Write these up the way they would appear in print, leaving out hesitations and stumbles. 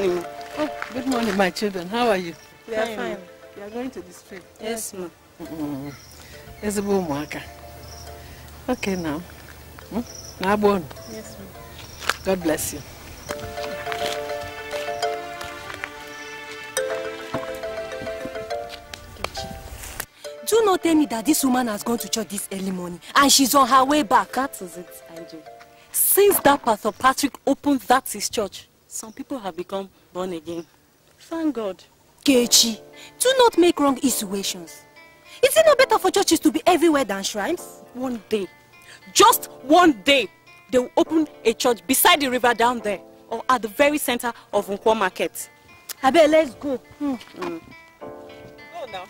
morning. Oh, good morning, my children. How are you? We are fine. We are going to this trip. Yes, ma'am. It's a boom worker. Okay, now. Now, born. Yes, ma'am. God bless you. Do not tell me that this woman has gone to church this early morning and she's on her way back. That is it, Angie. Since that Pastor Patrick opened that his church, some people have become born again. Thank God. Kechi, do not make wrong insinuations. Is it not better for churches to be everywhere than shrines? One day, just one day, they will open a church beside the river down there or at the very center of Unkwa Market. Abel, let's go. Go now.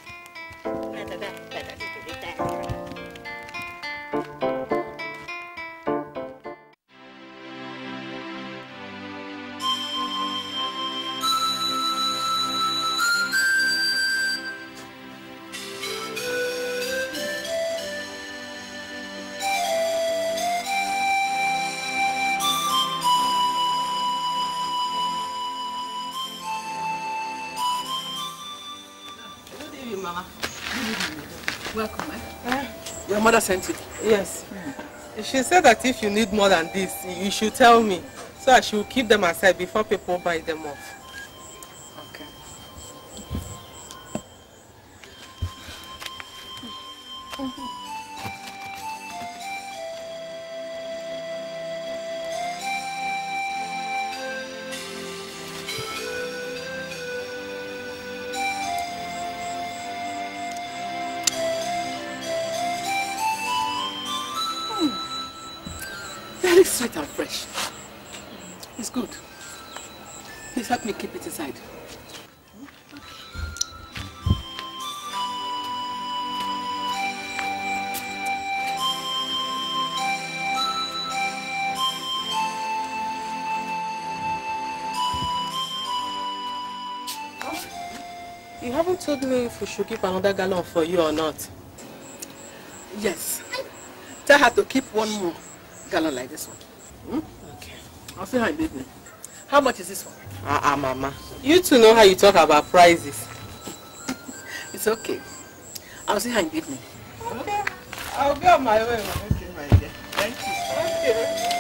Your mother sent it? Yes. She said that if you need more than this, you should tell me. So I should keep them aside before people buy them off. Okay. Sweet and fresh. It's good. Please help me keep it inside. You haven't told me if we should keep another gallon for you or not. Yes. Tell her to keep one more gallon like this one. Okay. I'll see how it made me. How much is this one? Mama. You two know how you talk about prices. It's okay. I'll see how it made me. Okay. I'll go on my way. Okay, my dear. Thank you. Thank you.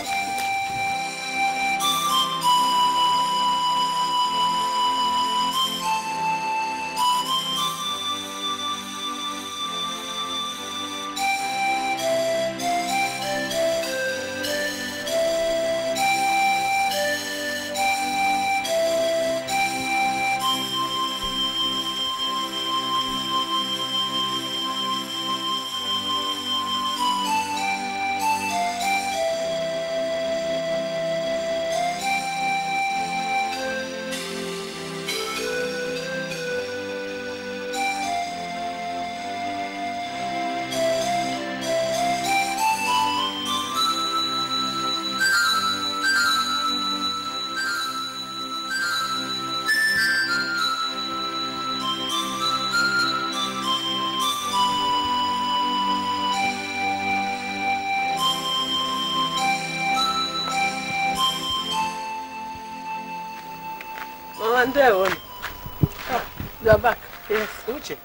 You are back. Yes. Uche,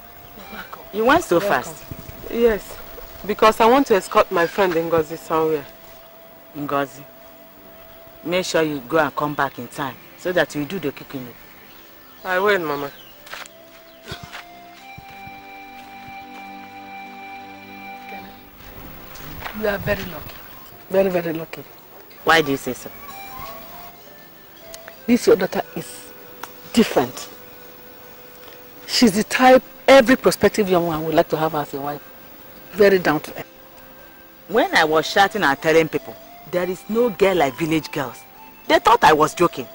you went so fast. Yes, because I want to escort my friend Ngozi somewhere. Ngozi, make sure you go and come back in time so that you do the kicking. I will, Mama. You are very lucky. Very, very lucky. Why do you say so? This your daughter is different. She's the type every prospective young one would like to have as a wife. Very down to earth. When I was shouting and telling people, there is no girl like village girls, they thought I was joking.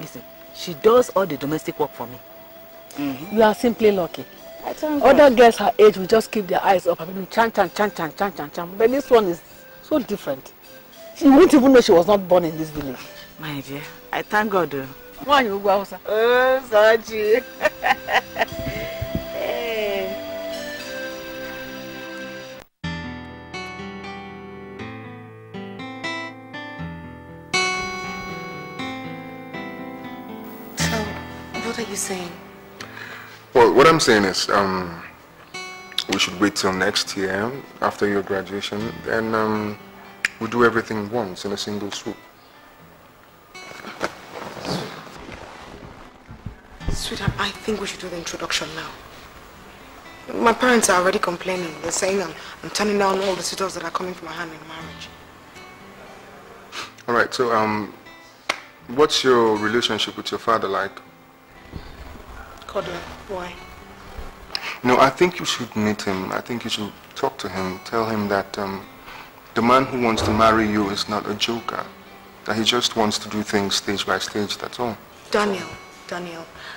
Listen, she does all the domestic work for me. You are simply lucky. Other girls her age will just keep their eyes up. I mean, chan chan chan. But this one is so different. She wouldn't even know she was not born in this village. My dear, I thank God. Why you go outside? Oh, Saji. what I'm saying is, we should wait till next year after your graduation, and we'll do everything once in a single swoop. Sweetheart, I think we should do the introduction now. My parents are already complaining. They're saying I'm turning down all the suitors that are coming for my hand in marriage. All right, so what's your relationship with your father like? Cuddler, why? No, I think you should meet him. I think you should talk to him. Tell him that the man who wants to marry you is not a joker. That he just wants to do things stage by stage, that's all. Daniel,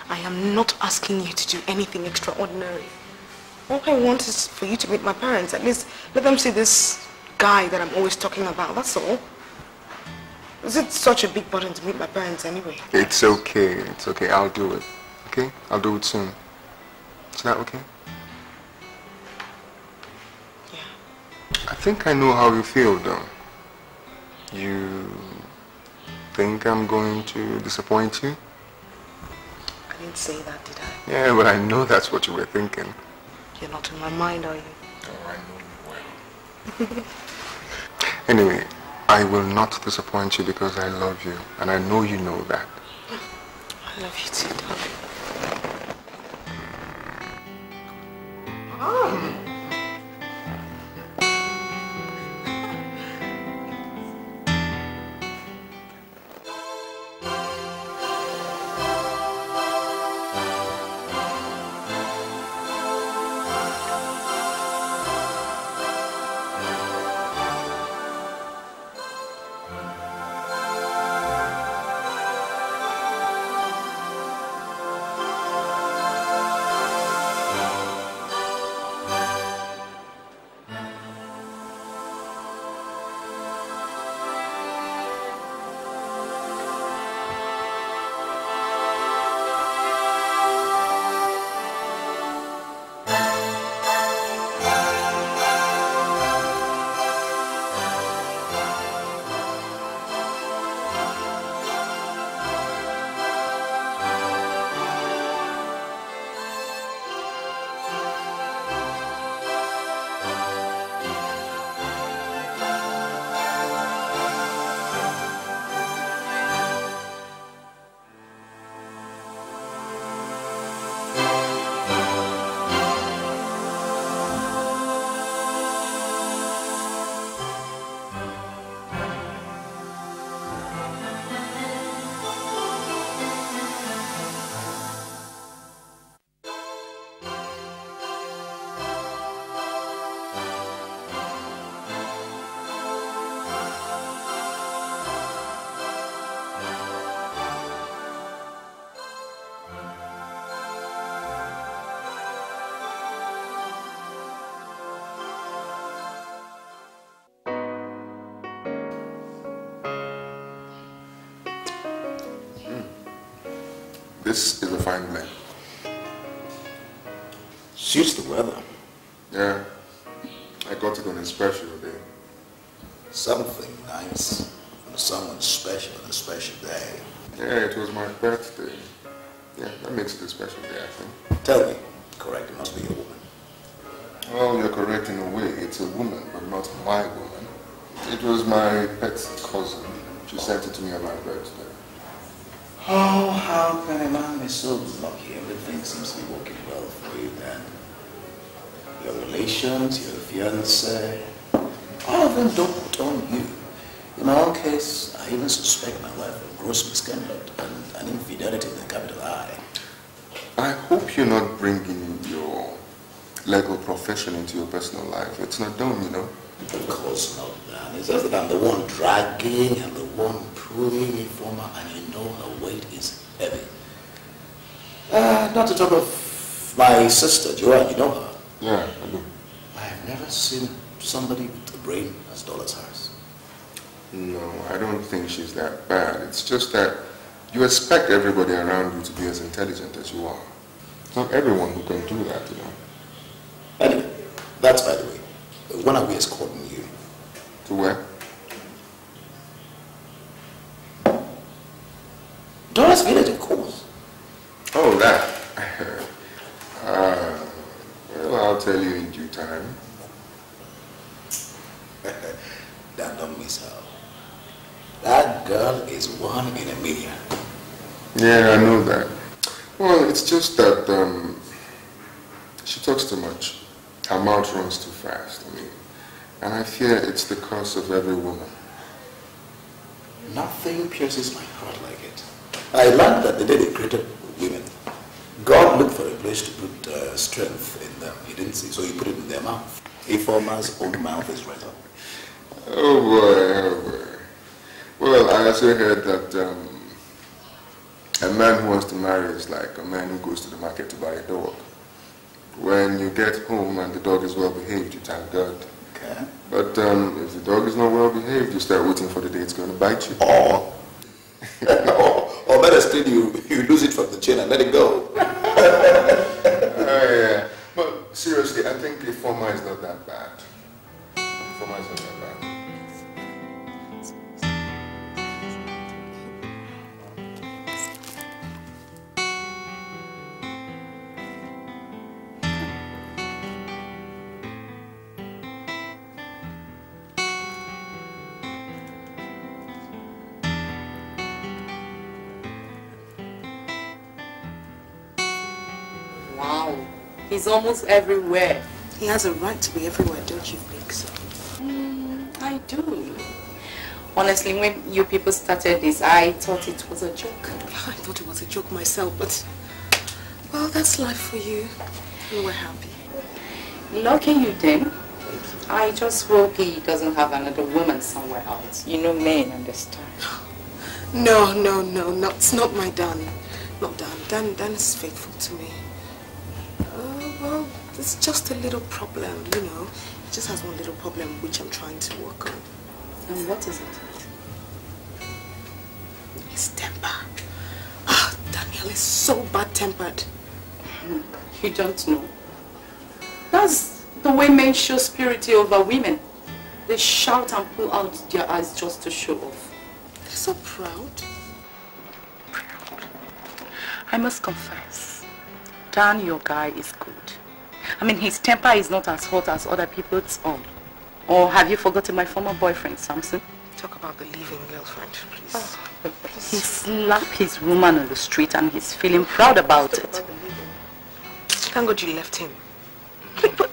I am not asking you to do anything extraordinary. All I want is for you to meet my parents. At least let them see this guy that I'm always talking about, that's all. Is it such a big burden to meet my parents anyway? It's okay, I'll do it. Okay? I'll do it soon. Is that okay? Yeah. I think I know how you feel though. You think I'm going to disappoint you? I didn't say that, did I? Yeah, but I know that's what you were thinking. You're not in my mind, are you? Oh, I know you well. Anyway, I will not disappoint you because I love you, and I know you know that. I love you too, darling. Oh. This is a fine blend. Suits the weather. Yeah. I got it on a special day. Something nice on someone special on a special day. Yeah, it was my birthday. Yeah, that makes it a special day, I think. Tell me, correct, it must be a woman. Oh, you're correct in a way. It's a woman, but not my woman. It was my pet's cousin. She sent it to me on my birthday. Oh, how can a man be so lucky? Everything seems to be working well for you then. Your relations, your fiancé, all of them don't put on you. In my own case, I even suspect my wife of gross misconduct and an infidelity with a capital I. I hope you're not bringing your legal profession into your personal life. It's not done, you know. Of course not, man. It's just that I'm the one dragging and the one pulling me from her, and you know her weight is heavy. Not to talk of my sister, Joanne, you know her? Yeah, I do. I have never seen somebody with a brain as dull as hers. No, I don't think she's that bad. It's just that you expect everybody around you to be as intelligent as you are. It's not everyone who can do that, you know. Anyway, that's by the way. When are we escorting you? To where? Doris Village, of course. Oh, that. I'll tell you in due time. That don't miss out. That girl is 1 in a million. Yeah, I know that. Well, it's just that she talks too much. Her mouth runs too fast. I mean, and I fear it's the curse of every woman. Nothing pierces my heart like it. I learned that the day they created women, God looked for a place to put strength in them. He didn't see, so he put it in their mouth. A former's own mouth is right up. Oh boy, oh boy. Well, I also heard that a man who wants to marry is like a man who goes to the market to buy a dog. When you get home and the dog is well behaved, you thank God. Okay. But if the dog is not well behaved, you start waiting for the day it's going to bite you. Oh. Or better still, you lose it from the chain and let it go. Yeah. But seriously, I think the former is not that bad. The former is not that bad. He's almost everywhere. He has a right to be everywhere, don't you think so? I do. Honestly, when you people started this, I thought it was a joke. I thought it was a joke myself, but... Well, that's life for you. We were happy. Lucky you did. I just hope he doesn't have another woman somewhere else. You know men understand. No, no, no, no. It's not my Dan. Not Dan. Dan is faithful to me. Well, it's just a little problem, you know. It just has one little problem which I'm trying to work on. And what is it? His temper. Ah, Daniel is so bad-tempered. You don't know. That's the way men show superiority over women. They shout and pull out their eyes just to show off. They're so proud. I must confess. Dan, your guy is good. I mean, his temper is not as hot as other people's own. Or have you forgotten my former boyfriend, Samson? Talk about the leaving girlfriend, please. Oh, please. He slapped his woman on the street and he's feeling proud about it. Thank God you left him. But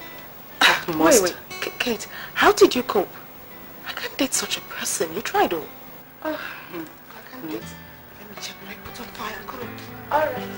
wait, Kate, how did you cope? I can't date such a person. You tried all. I can't date. Let me check my put on fire. Go on. All right.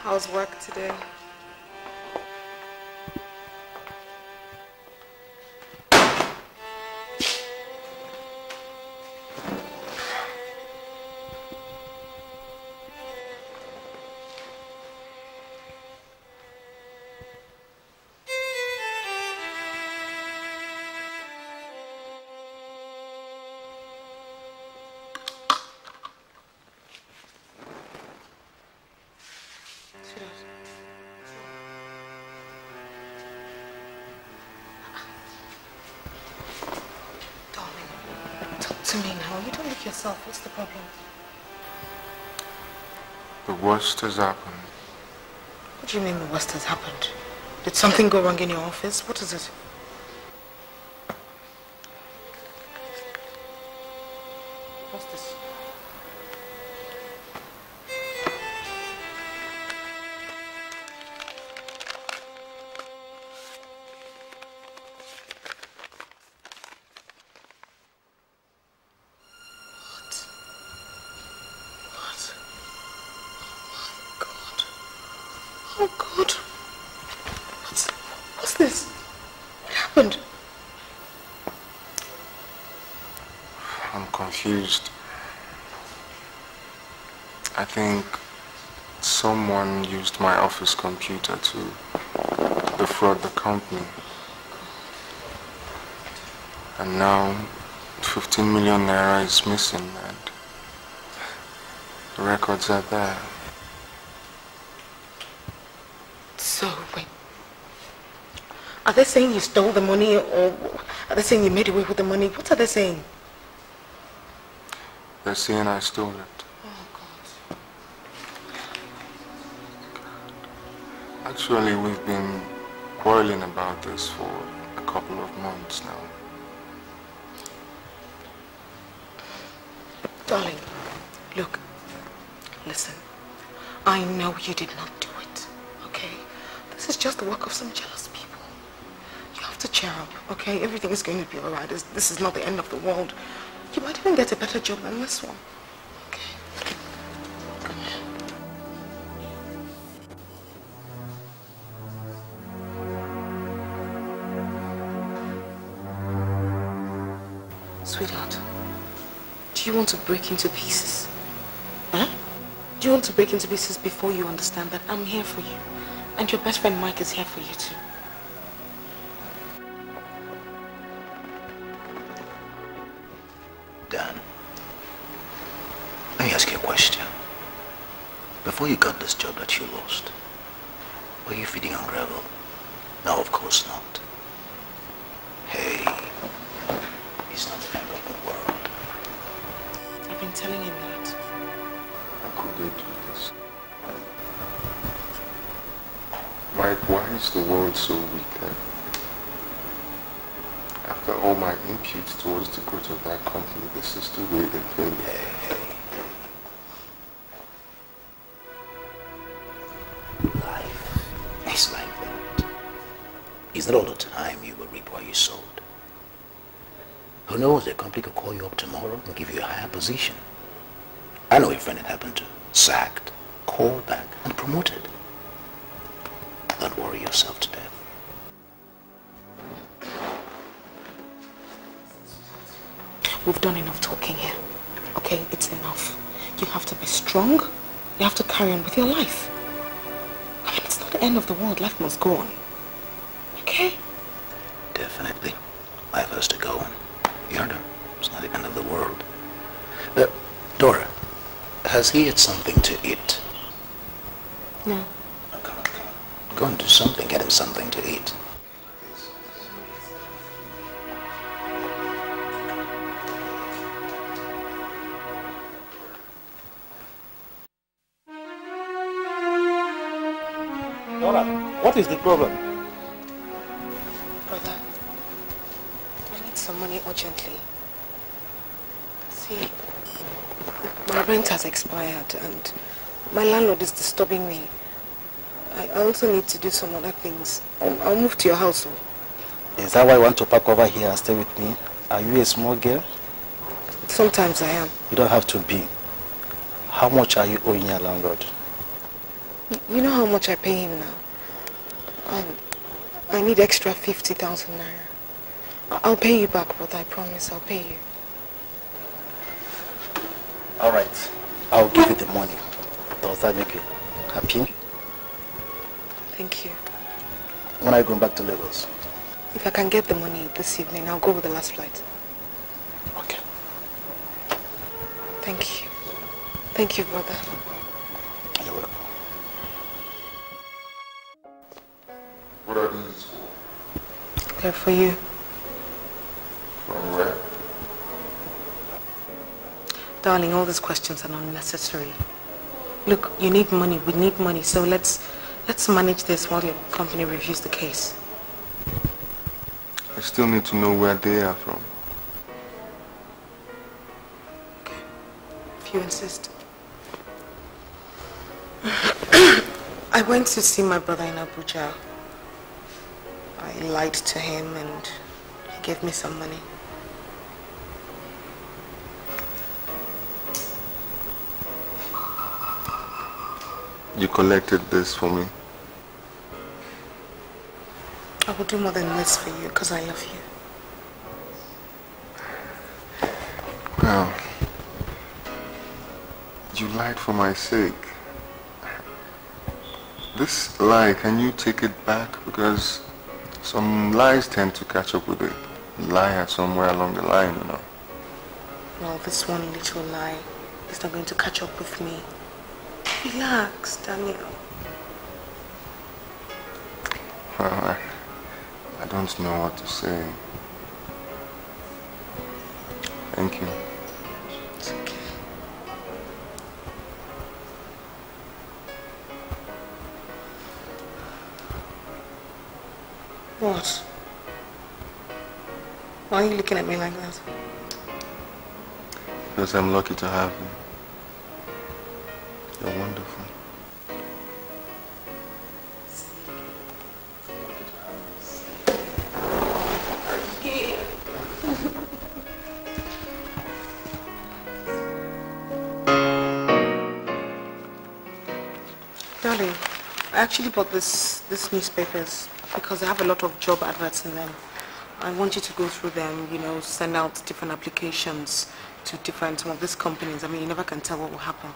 How's work today? Yourself, what's the problem? The worst has happened. What do you mean the worst has happened? Did something go wrong in your office? What is it? What's this? I think someone used my office computer to defraud the company. And now 15 million Naira is missing and the records are there. So, wait. Are they saying you stole the money or are they saying you made away with the money? What are they saying? They're saying I stole it. Oh, God. Actually, we've been quarreling about this for a couple of months now. Darling, look, listen. I know you did not do it, okay? This is just the work of some jealous people. You have to cheer up, okay? Everything is going to be all right. This is not the end of the world. You might even get a better job than this one. Okay. Come here. Sweetheart, do you want to break into pieces? Huh? Do you want to break into pieces before you understand that I'm here for you? And your best friend Mike is here for you too. Before you got this job that you lost, were you feeding on gravel? No, of course not. Hey, it's not the end of the world. I've been telling him that. How could they do this? Mike, why is the world so weak then? After all my imputes towards the growth of that company, this is the way they pay me. Hey. It's not all the time you will reap what you sold. Who knows, the company could call you up tomorrow and give you a higher position. I know a friend it happened to. Sacked, called back, and promoted. Don't worry yourself to death. We've done enough talking here. Okay, it's enough. You have to be strong. You have to carry on with your life. I mean, it's not the end of the world. Life must go on. Okay. Definitely. Life has to go on. You heard her. It's not the end of the world. Dora, has he had something to eat? No. Oh, come on, come on. Go and do something. Get him something to eat. Dora, what is the problem? Money urgently. See, my rent has expired and my landlord is disturbing me. I also need to do some other things. I'll move to your house. Is that why you want to park over here and stay with me? Are you a small girl? Sometimes I am. You don't have to be. How much are you owing your landlord? You know how much I pay him now. I need extra 50,000 Naira. I'll pay you back, brother. I promise. I'll pay you. All right. I'll give you the money. Does that make you happy? Thank you. When are you going back to Lagos? If I can get the money this evening, I'll go with the last flight. Okay. Thank you. Thank you, brother. You're welcome. What are these for? They're for you. From where? Darling, all these questions are unnecessary. Look, you need money, we need money, so let's manage this while your company reviews the case. I still need to know where they are from. Okay, if you insist. I went to see my brother in Abuja. I lied to him and he gave me some money. You collected this for me. I will do more than this for you because I love you. Wow. You lied for my sake. This lie, can you take it back? Because some lies tend to catch up with it. liar somewhere along the line, you know. Well, this one little lie is not going to catch up with me. Relax, Daniel. I don't know what to say. Thank you. It's okay. What? Why are you looking at me like that? Because I'm lucky to have you. You're wonderful. Darling, I actually bought this newspapers because I have a lot of job adverts in them. I want you to go through them, you know, send out different applications to different some of these companies. I mean, you never can tell what will happen.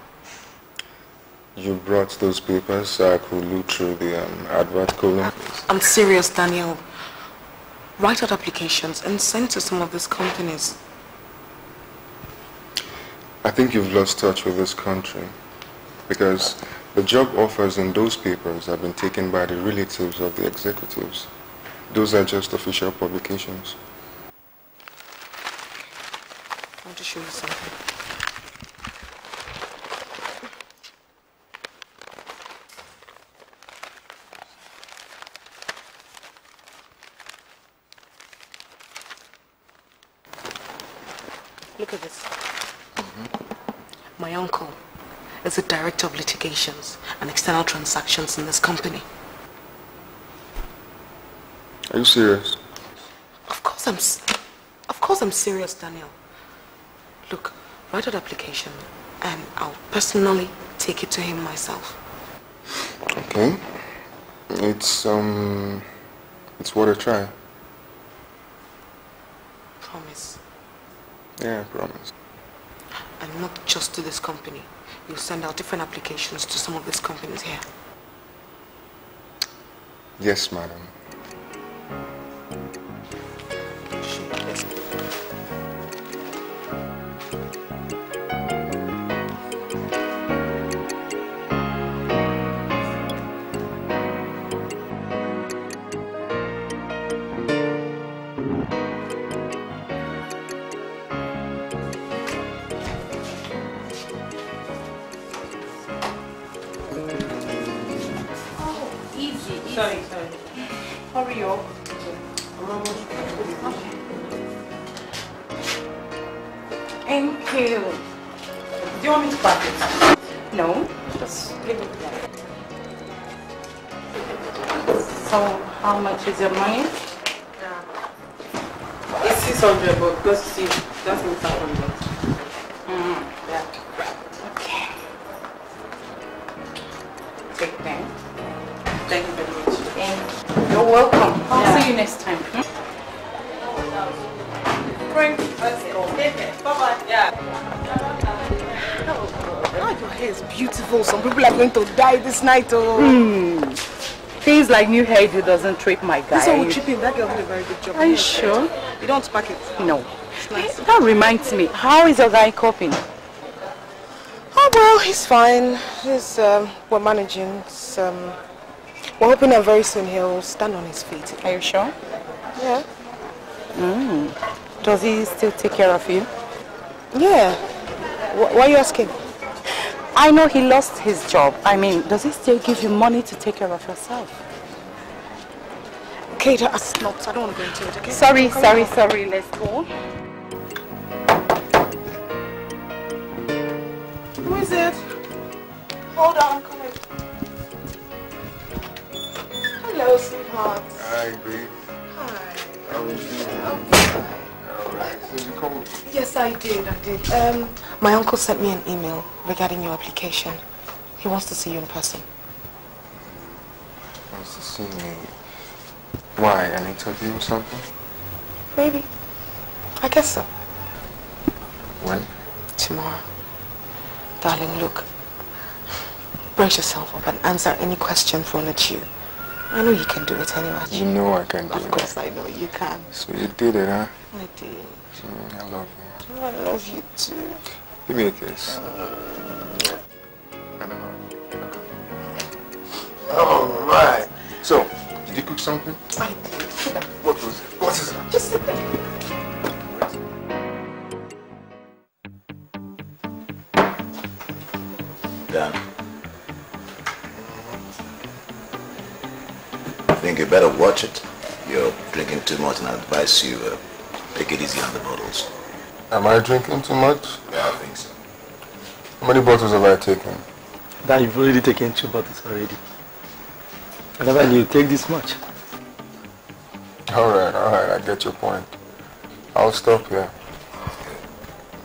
You brought those papers so I could look through the advert column? I'm serious, Daniel. Write out applications and send to some of these companies. I think you've lost touch with this country because the job offers in those papers have been taken by the relatives of the executives. Those are just official publications. I want to show you something. Look at this. My uncle is the director of litigations and external transactions in this company. Are you serious? Of course I'm serious, Daniel. Look, write out application and I'll personally take it to him myself. Okay. It's worth a try. Promise. Yeah, I promise. And not just to this company. You'll send out different applications to some of these companies here. Yes, madam. Is your money? Yeah. It's 600, but go see. That's not 500. Yeah. Okay. Take them. Thank you very much. Thank you. You're welcome. I'll see you next time. Frank, let's go. Bye-bye. Yeah. Oh, your hair is beautiful. Some people are going to die this night. Oh. Things like new hairdo doesn't trip my guy. This one will chip in. That girl did a very good job. Are you sure? You don't pack it. No. Nice. That reminds me. How is your guy coping? Oh, well, he's fine. He's, we're managing. We're hoping that very soon he'll stand on his feet. Are you sure? Yeah. Does he still take care of you? Yeah. Why are you asking? I know he lost his job. I mean, does he still give you money to take care of yourself? Okay, that's not. I don't want to go into it, okay? Sorry. Let's go. Who is it? Hold on, I'm coming. Hello, sweetheart. Hi, babe. Hi. How are you? All right. So you come? Yes, I did. My uncle sent me an email regarding your application. He wants to see you in person. He wants to see me? Why? An interview or something? Maybe. I guess so. When? Tomorrow. Darling, look. Brace yourself up and answer any question thrown at you. I know you can do it anyway. You know I can do it. Of course I know you can. So you did it, huh? I did. I love you. I love you too. Give me a kiss. I don't know. All right. So, did you cook something? I did. What was it? What is it? Just sit there. You better watch it. You're drinking too much, and I advise you take it easy on the bottles. Am I drinking too much? Yeah, I think so. How many bottles have I taken? Dan, you've already taken 2 bottles already. I never knew you take this much. All right, I get your point. I'll stop here.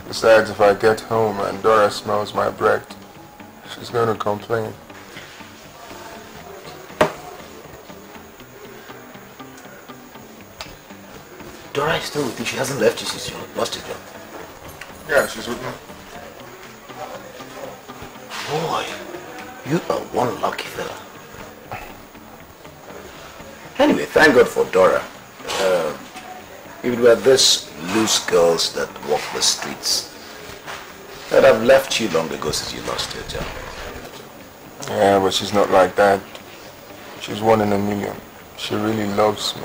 Besides, if I get home and Dora smells my breath, she's going to complain. Dora is still with you. She hasn't left you since you lost your job. Yeah, she's with me. Boy, you are one lucky fella. Anyway, thank God for Dora. If it were these loose girls that walk the streets, I'd have left you long ago since you lost your job. Yeah, but she's not like that. She's 1 in a million. She really loves me.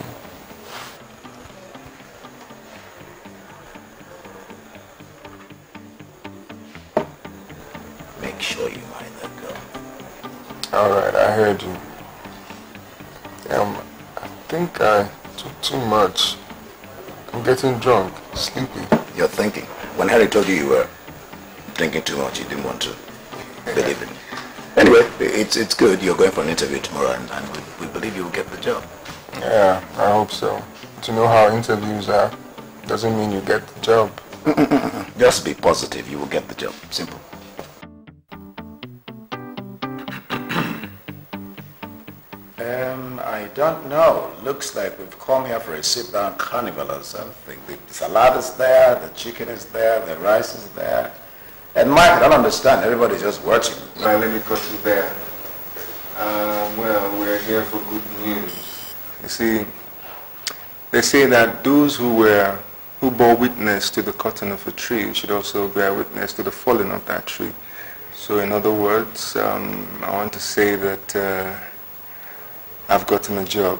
Alright, I heard you. I think I took too much. I'm getting drunk, sleepy. You're thinking. When Harry told you you were drinking too much, you didn't want to believe it. Anyway, it's good. You're going for an interview tomorrow, and we believe you'll get the job. Yeah, I hope so. To know how interviews are doesn't mean you get the job. Just be positive. You will get the job. Simple. I don't know. Looks like we've come here for a sit-down carnival or something. The salad is there, the chicken is there, the rice is there. And Mike, I don't understand. Everybody's just watching. Well, let me cut you there. Well, we're here for good news. You see, they say that those who bore witness to the cutting of a tree should also bear witness to the falling of that tree. So in other words, I want to say that I've gotten a job.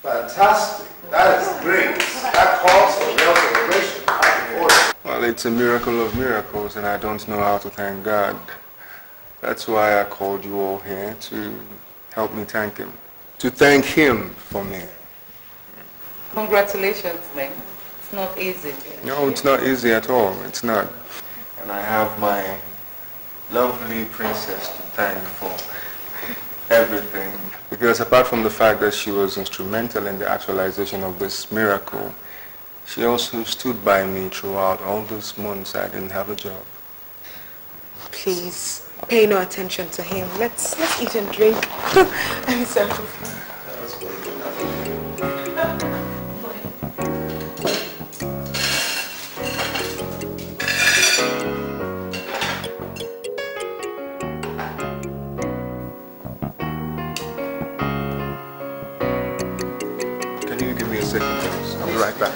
Fantastic. That is great. That calls for real celebration. Well, it's a miracle of miracles, and I don't know how to thank God. That's why I called you all here, to help me thank Him. To thank Him for me. Congratulations, man. It's not easy. No, it's not easy at all. It's not. And I have my lovely princess to thank for everything. Because apart from the fact that she was instrumental in the actualization of this miracle, she also stood by me throughout all those months I didn't have a job. Please, pay no attention to him. Let's eat and drink. I'm sorry. I'll be right back.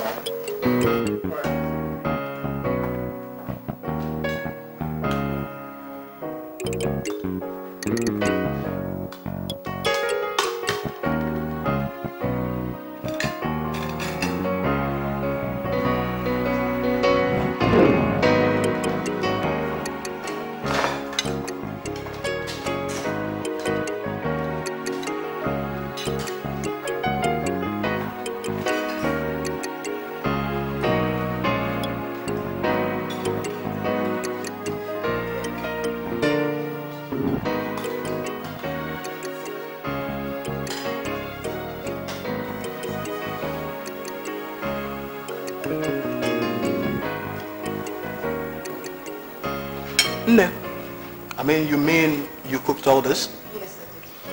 You mean you cooked all this? Yes, I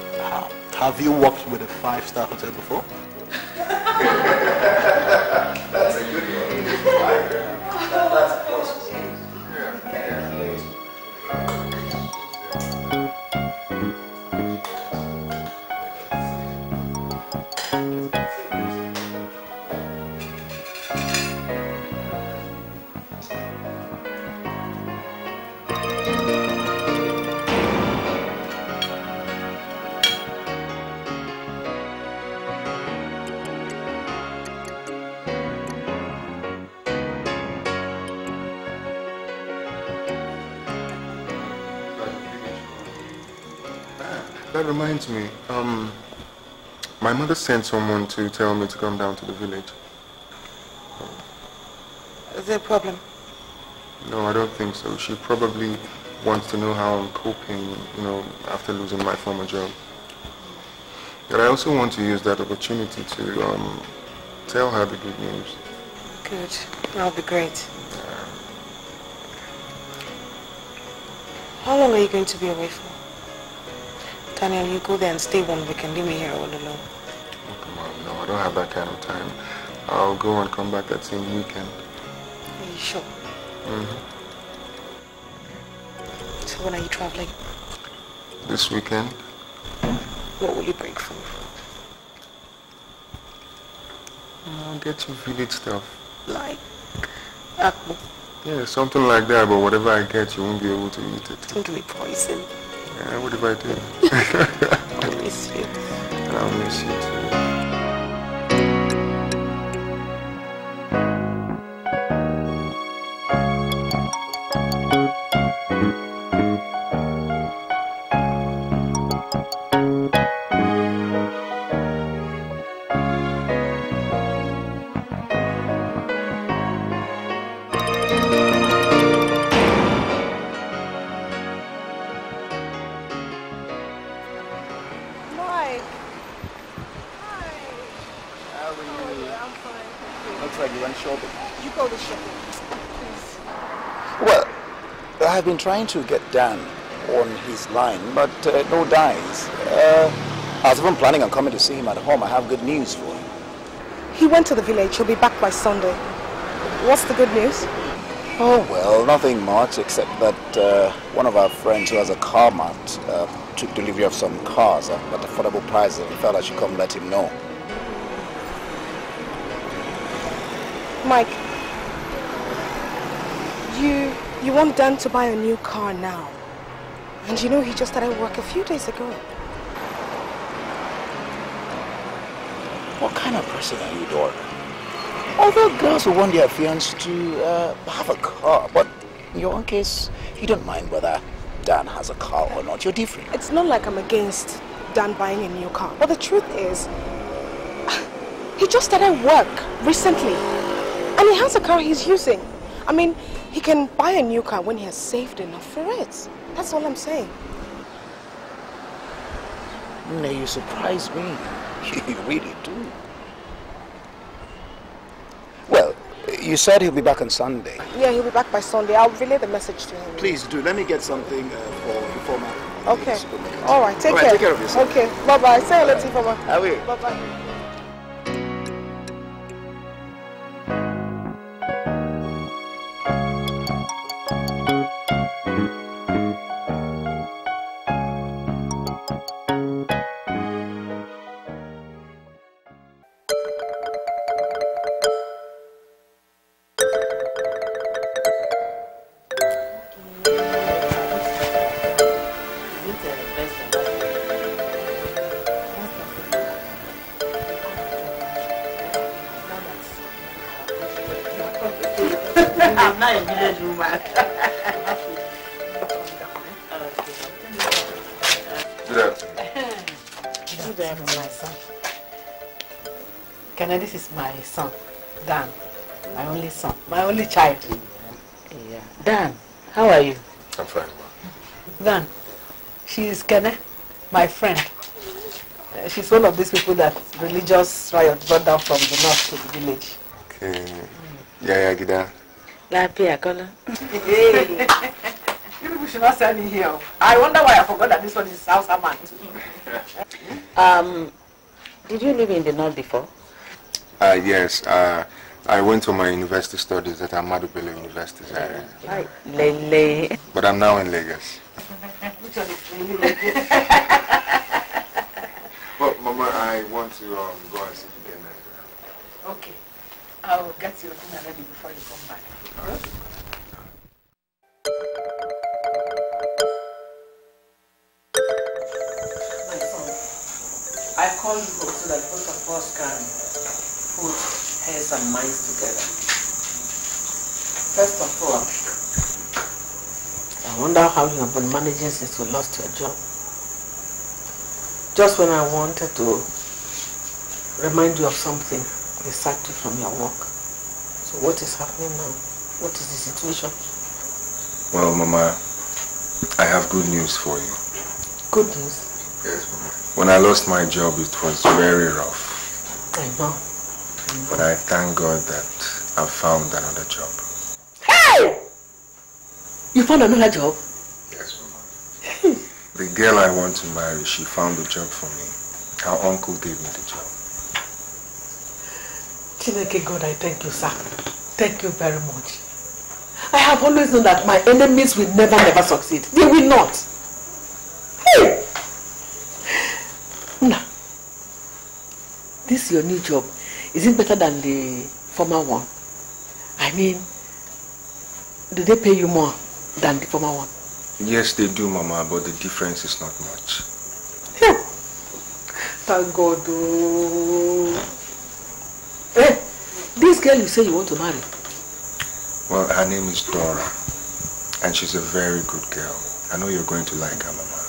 did. Have you worked with a 5-star hotel before? That's a good one. That's possible. That reminds me, my mother sent someone to tell me to come down to the village. Is there a problem? No, I don't think so. She probably wants to know how I'm coping, you know, after losing my former job. But I also want to use that opportunity to tell her the good news. Good. That'll be great. Yeah. How long are you going to be away for? Daniel, you go there and stay one week and leave me here all alone. Oh, come on, no, I don't have that kind of time. I'll go and come back that same weekend. Are you sure? Mm-hmm. So when are you traveling? This weekend. What will you bring from? I'll get you village stuff. Like apple? Yeah, something like that, but whatever I get, you won't be able to eat it. Don't be poison. Yeah, what if I do? I'll miss you. And I'll miss you too. Been trying to get Dan on his line, but no dice. I was even planning on coming to see him at home. I have good news for him. He went to the village. He'll be back by Sunday. What's the good news? Oh, well, nothing much except that one of our friends who has a car mart took delivery of some cars at affordable prices, and felt I should come let him know. Mike, you want Dan to buy a new car now. And you know he just started work a few days ago. What kind of person are you, Dora? Although girls will want their fiancé to have a car, but in your own case, you don't mind whether Dan has a car or not. You're different. It's not like I'm against Dan buying a new car. But the truth is, he just started work recently. And he has a car he's using. I mean, he can buy a new car when he has saved enough for it. That's all I'm saying. No, you surprise me. You really do. Well, you said he'll be back on Sunday. Yeah, he'll be back by Sunday. I'll relay the message to him. Please do. Let me get something for my... Okay. All right. Take care. Take care of yourself. Okay. Bye-bye. Say hello to Mama. I will. Bye-bye. Child. Yeah. Dan, how are you? I'm fine, Ma. Dan, she is Kene, my friend. She's one of these people that religious riot brought down from the north to the village. Okay. Yeah, Gida. Lapia, Kola. Hey. You people should not send me here. I wonder why I forgot that this one is South Amman. Did you live in the north before? Yes. I went to my university studies at Amadu Bello University. Lele. But I'm now in Lagos. Which one is Lele? Well, Mama, I want to go and see you again. Okay. I'll get you ready before you come back. All right. My son, I call you so that both of us can put heads and minds together. First of all, I wonder how you have been managing since you lost your job. Just when I wanted to remind you of something, they sacked you from your work. So what is happening now? What is the situation? Well, Mama, I have good news for you. Good news? Yes, Mama. When I lost my job, it was very rough. I know. But I thank God that I found another job. Hey! You found another job? Yes, Mama. The girl I want to marry, she found a job for me. Her uncle gave me the job. Chineke God, I thank you, sir. Thank you very much. I have always known that my enemies will never succeed. They will not. Hey! Now, this is your new job. Is it better than the former one? I mean, do they pay you more than the former one? Yes, they do, Mama, but the difference is not much. Yeah. Thank God. Oh. Hey, this girl you say you want to marry? Well, her name is Dora, and she's a very good girl. I know you're going to like her, Mama.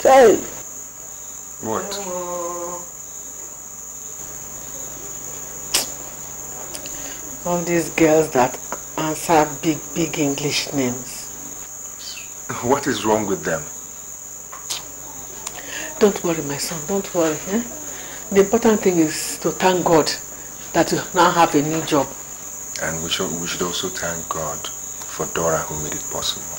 Hey. What? All these girls that answer big English names. What is wrong with them? Don't worry, my son, don't worry. Eh? The important thing is to thank God that you now have a new job. And we should also thank God for Dora who made it possible.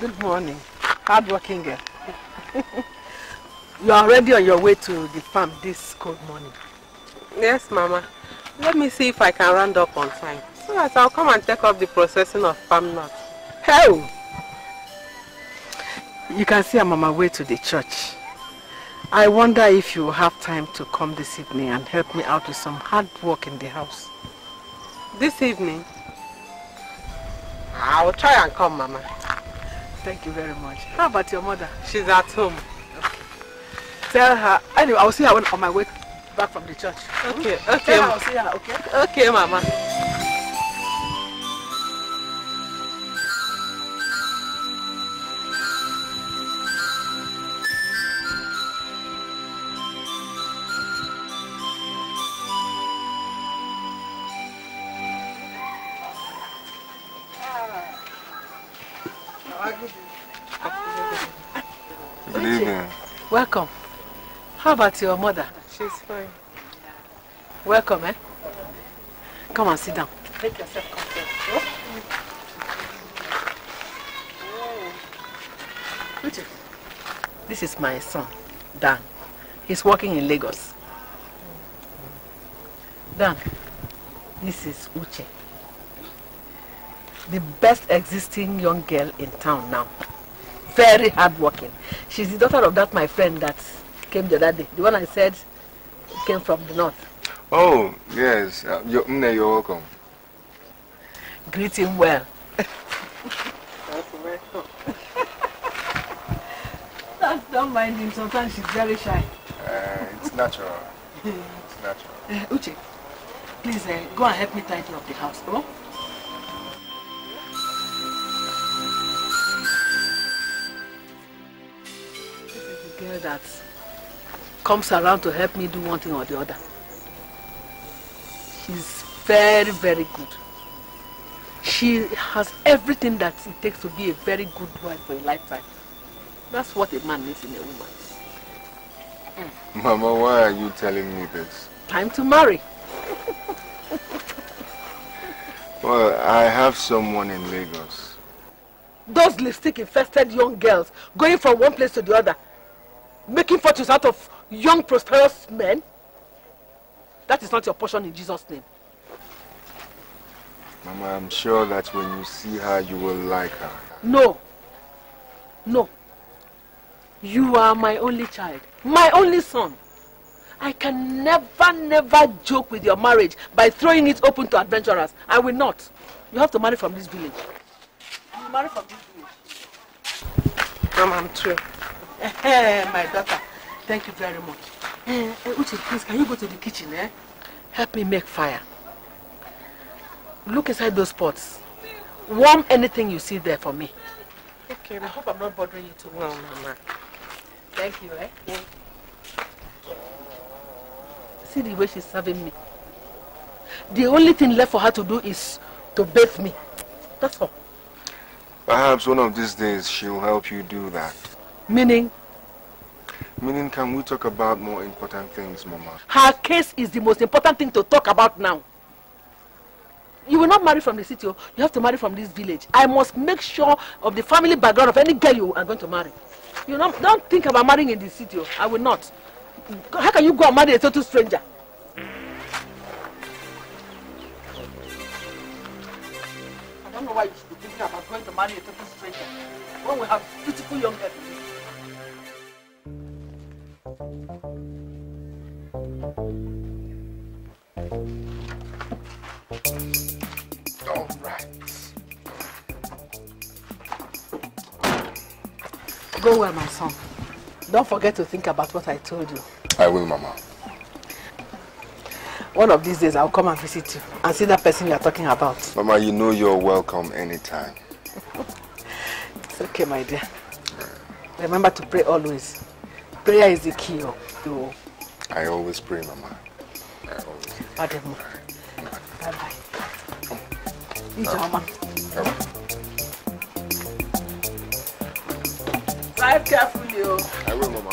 Good morning, hard-working girl. You are already on your way to the farm this cold morning. Yes, Mama. Let me see if I can round up on time, so that I'll come and take up the processing of palm nuts. Hey! You can see I'm on my way to the church. I wonder if you have time to come this evening and help me out with some hard work in the house. This evening? I will try and come, Mama. Thank you very much. How about your mother? She's at home. Okay. Tell her. Anyway, I'll see her on my way back from the church. Okay, okay. Tell her I'll see her, okay? Okay, Mama. Welcome. How about your mother? She's fine. Welcome, eh? Come and sit down. Make yourself comfortable. Oh. This is my son, Dan. He's working in Lagos. Dan, this is Uche. The best existing young girl in town now. Very hardworking. She's the daughter of that my friend that came the other day. The one I said came from the north. Oh, yes. You're welcome. Greet him well. Don't mind him. Sometimes she's very shy. It's natural. It's natural. Uche, please go and help me tidy up the house, oh? That comes around to help me do one thing or the other. She's very good. She has everything that it takes to be a very good wife for a lifetime. That's what a man needs in a woman. Mama, why are you telling me this? Time to marry. Well, I have someone in Lagos. Those lipstick-infested young girls going from one place to the other, making fortunes out of young, prosperous men. That is not your portion in Jesus' name. Mama, I'm sure that when you see her, you will like her. No. No. You are my only child. My only son. I can never joke with your marriage by throwing it open to adventurers. I will not. You have to marry from this village. You marry from this village. Mom, I'm true. My daughter, thank you very much. Uche, please, can you go to the kitchen, eh? Help me make fire. Look inside those pots. Warm anything you see there for me. Okay, I hope I'm not bothering you too much. No, Mama. Thank you, eh? Yeah. See the way she's serving me. The only thing left for her to do is to bathe me. That's all. Perhaps one of these days she'll help you do that. Meaning? Meaning, can we talk about more important things, Mama? Her case is the most important thing to talk about now. You will not marry from the city. You have to marry from this village. I must make sure of the family background of any girl you are going to marry. You know, don't think about marrying in the city. I will not. How can you go and marry a total stranger? I don't know why you should be thinking about going to marry a total stranger. When we have beautiful young girls. All right. Go well, my son. Don't forget to think about what I told you. I will, Mama. One of these days, I'll come and visit you and see that person you're talking about. Mama, you know you're welcome anytime. It's okay, my dear. Remember to pray always. Prayer is the key to... I always pray, Mama. I always pray. Bye-bye. Drive carefully, oh. I will, Mama.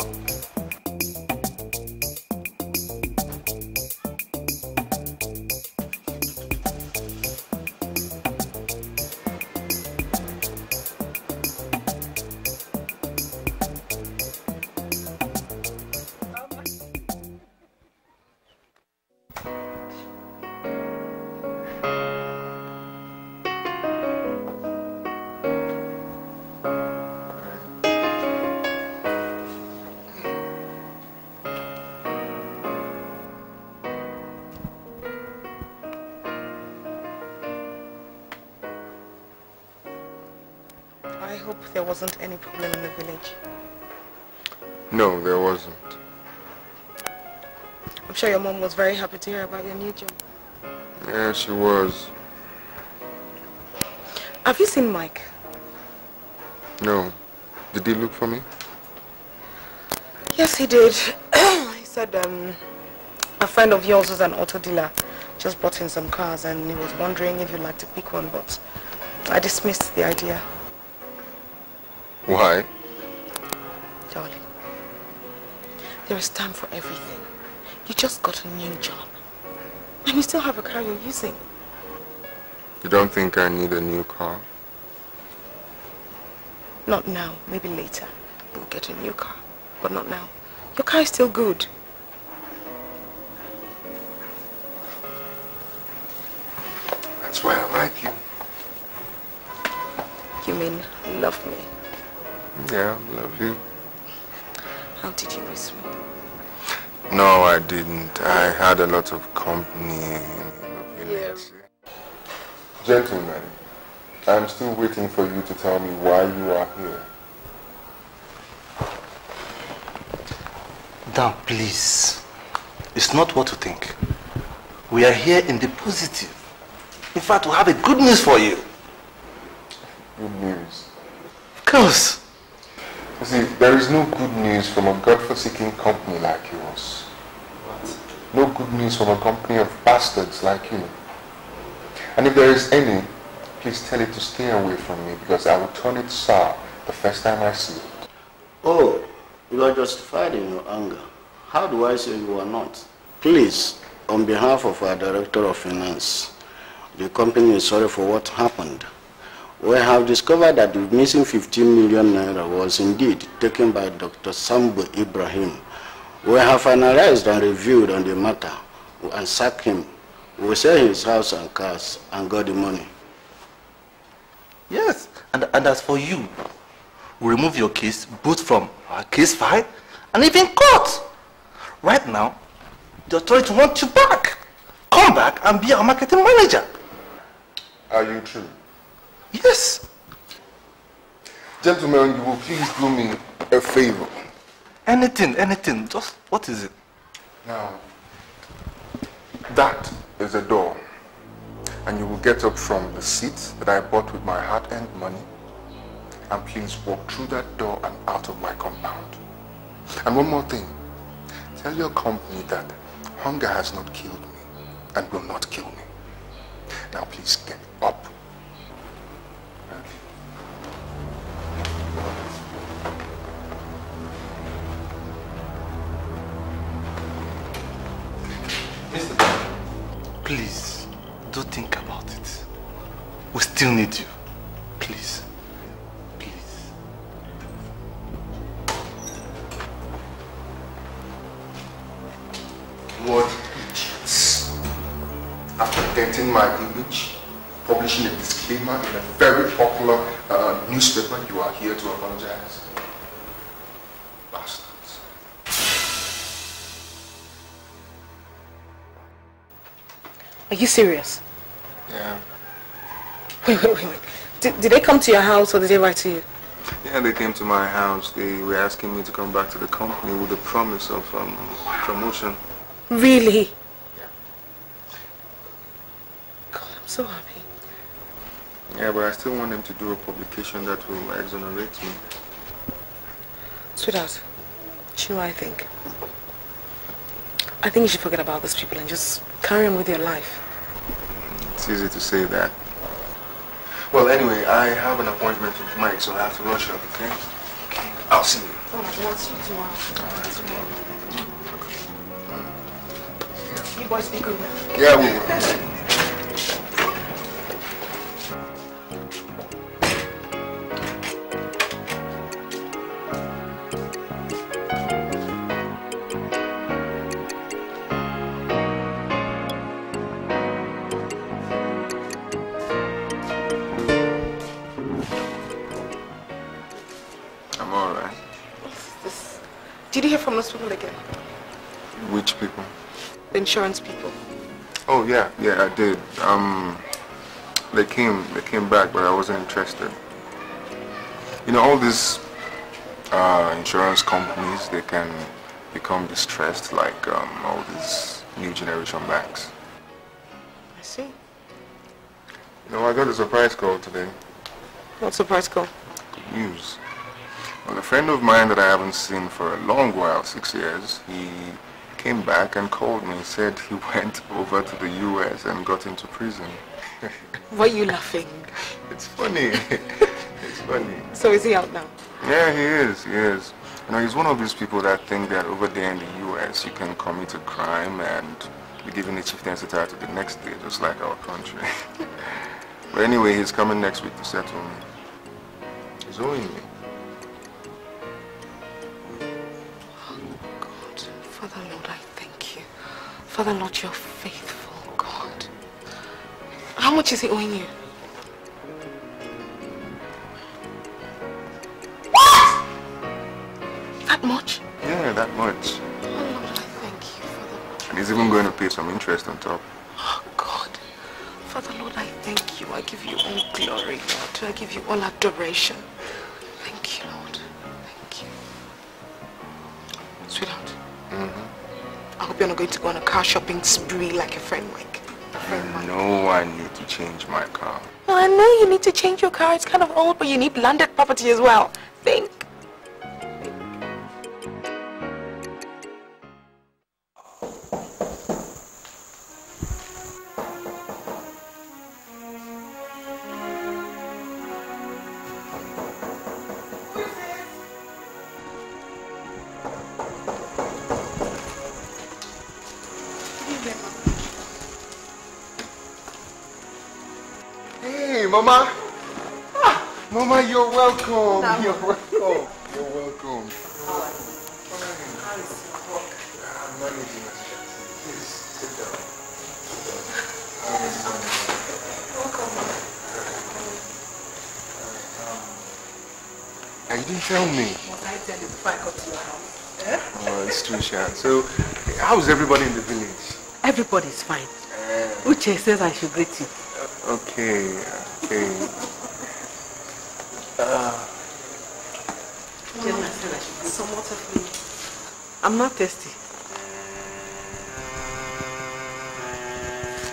There wasn't any problem in the village. No, there wasn't. I'm sure your mom was very happy to hear about your new job. Yeah, she was. Have you seen Mike? No. Did he look for me? Yes, he did. He said a friend of yours was an auto dealer. Just bought in some cars and he was wondering if you'd like to pick one, but I dismissed the idea. Why? Darling, there is time for everything. You just got a new job. And you still have a car you're using. You don't think I need a new car? Not now. Maybe later. We'll get a new car. But not now. Your car is still good. That's why I like you. You mean love me? Yeah, I love you. How did you miss me? No, I didn't. I had a lot of company. Yeah. Gentlemen, I'm still waiting for you to tell me why you are here. Down, please. It's not what you think. We are here in the positive. In fact, we have a good news for you. Good news? Of course. You see, there is no good news from a godforsaken company like yours. What? No good news from a company of bastards like you. And if there is any, please tell it to stay away from me because I will turn it sour the first time I see it. Oh, you are justified in your anger. How do I say you are not? Please, on behalf of our Director of Finance, the company is sorry for what happened. We have discovered that the missing 15 million Naira was indeed taken by Dr. Sambo Ibrahim. We have analyzed and reviewed on the matter and sacked him. We sell his house and cars and got the money. Yes, and as for you, we remove your case both from our case file and even court. Right now, The authority wants you back. Come back and be our marketing manager. Are you true? Yes. Gentlemen, you will please do me a favor. Anything, anything. Just what is it? Now, that is a door. And you will get up from the seat that I bought with my hard earned money. And please walk through that door and out of my compound. And one more thing. Tell your company that hunger has not killed me and will not kill me. Now please get up. Mr. Please, do think about it. We still need you. Please. What idiots, after denting my image, publishing a disclaimer in a very popular newspaper, you are here to apologize. Bastards. Are you serious? Yeah. Wait. Did they come to your house or did they write to you? Yeah, they came to my house. They were asking me to come back to the company with the promise of promotion. Really? Yeah. God, I'm so happy. Yeah, but I still want them to do a publication that will exonerate me. Sweetheart, chill, I think. I think you should forget about these people and just carry on with your life. It's easy to say that. Well, anyway, I have an appointment with Mike, so I have to rush up, okay? Okay. I'll see you. Oh, I'll see you tomorrow. All right, tomorrow. You boys be good now. Yeah, we will. I'm all right. What's this? Did you hear from those people again? Which people? Insurance people. Oh yeah, I did. They came back, but I wasn't interested. You know, all these insurance companies, they can become distressed, like all these new generation banks. I see. You know, I got a surprise call today. What surprise call? Good news. Well, a friend of mine that I haven't seen for a long while, 6 years, he came back and called me and said he went over to the US and got into prison. Why are you laughing? It's funny. It's funny. So is he out now? Yeah, he is. You know, he's one of these people that think that over there in the US you can commit a crime and be given a chieftaincy title the next day, just like our country. But anyway, he's coming next week to settle me. He's owing me. Father Lord, you're faithful, God. How much is he owing you? What? That much? Yeah, that much. Oh Lord, I thank you, Father Lord. And he's even going to pay some interest on top. Oh God. Father Lord, I thank you. I give you all glory, Lord. I give you all adoration. Thank you, Lord. Thank you. Sweetheart. Mm-hmm. I hope you're not going to go on a car shopping spree like a friend Mike. I know I need to change my car. Well, I know you need to change your car. It's kind of old, but you need landed property as well. Think. Mama, Mama, you're welcome. No. You're welcome. You're welcome. How are you? How is your work? I'm managing my stress. Please sit down. Welcome. You didn't tell me. What I tell you before I got to your house? Eh? Oh, it's true, Shan. So How is everybody in the village? Everybody's fine. Uche says I should greet you. Okay, okay. Jenna said I should greet some water for you. I'm not thirsty.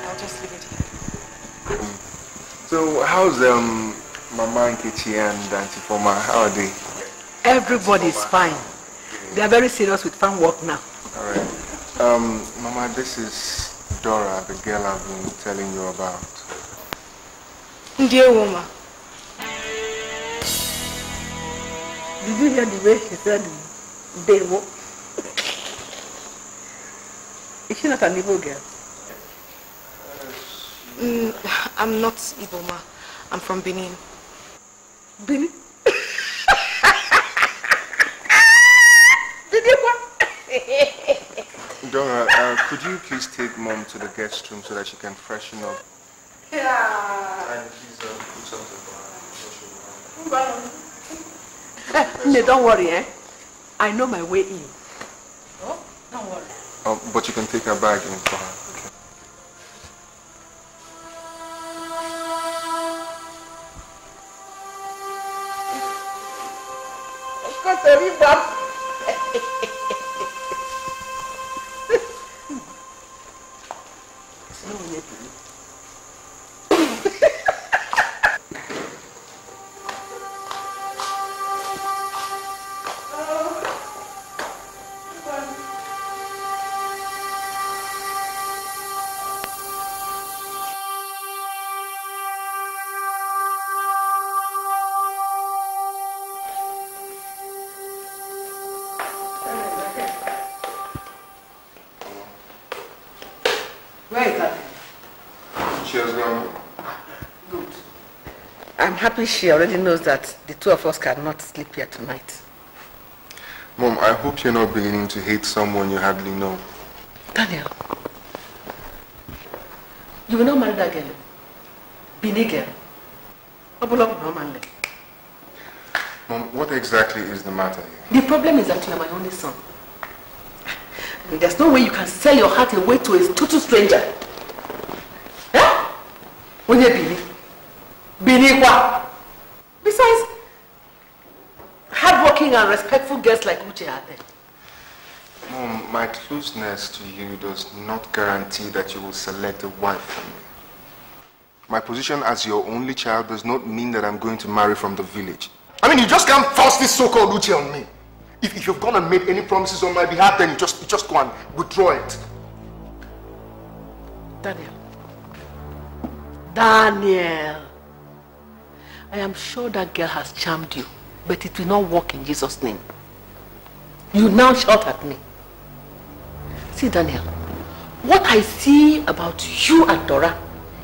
I'll just leave it here. So how's Mama Nkechi and Auntie Foma? How are they? Everybody's fine. They are very serious with farm work now. All right. Mama, this is Dora, the girl I've been telling you about. Dear woman, did you hear the way she said they work? Is she not an evil girl? I'm not evil, ma. I'm from Benin. Benin? Dora, could you please take Mom to the guest room so that she can freshen up? Yeah. And please put something for her. No, don't worry, eh? I know my way in. Oh, don't worry. But you can take her bag in for her. Happy she already knows that the two of us cannot sleep here tonight. Mom, I hope you're not beginning to hate someone you hardly know. Daniel, you will not marry that girl. Bini girl. Mom, what exactly is the matter here? The problem is that you are my only son. And there's no way you can sell your heart away to a total stranger. Huh? When you're Bini. Biniwa. Besides, hardworking and respectful girls like Uche are there. Mom, my closeness to you does not guarantee that you will select a wife for me. My position as your only child does not mean that I'm going to marry from the village. I mean, you just can't force this so-called Uche on me. If you've gone and made any promises on my behalf, then you just go and withdraw it. Daniel. Daniel. I am sure that girl has charmed you, but it will not work in Jesus' name. You now shout at me. See, Daniel, what I see about you and Dora,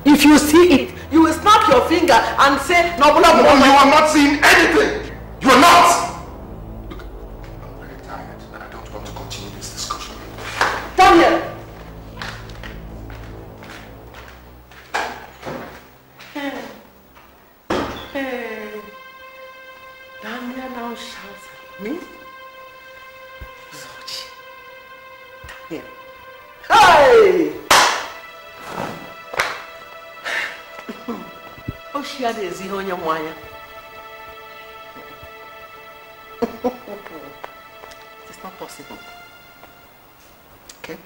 if you see it, you will snap your finger and say, no, no, no, you are not seeing anything. You are not. Look, I'm very tired and I don't want to continue this discussion. Daniel. It's not possible. Okay?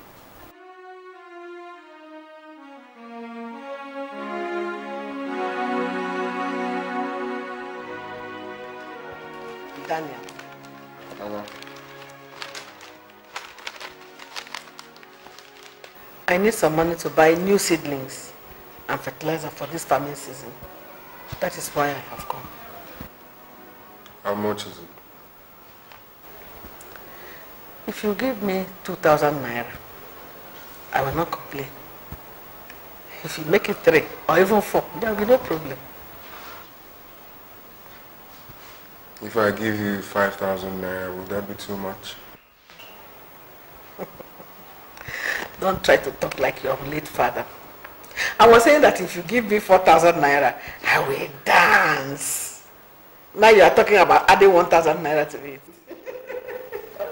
Daniel. Hello. I need some money to buy new seedlings and fertilizer for this farming season. That is why I have come. How much is it? If you give me 2,000 Naira, I will not complain. If you make it 3 or even 4, there will be no problem. If I give you 5,000 Naira, will that be too much? Don't try to talk like your late father. I was saying that if you give me 4,000 Naira, I will dance. Now you are talking about adding 1,000 Naira to it.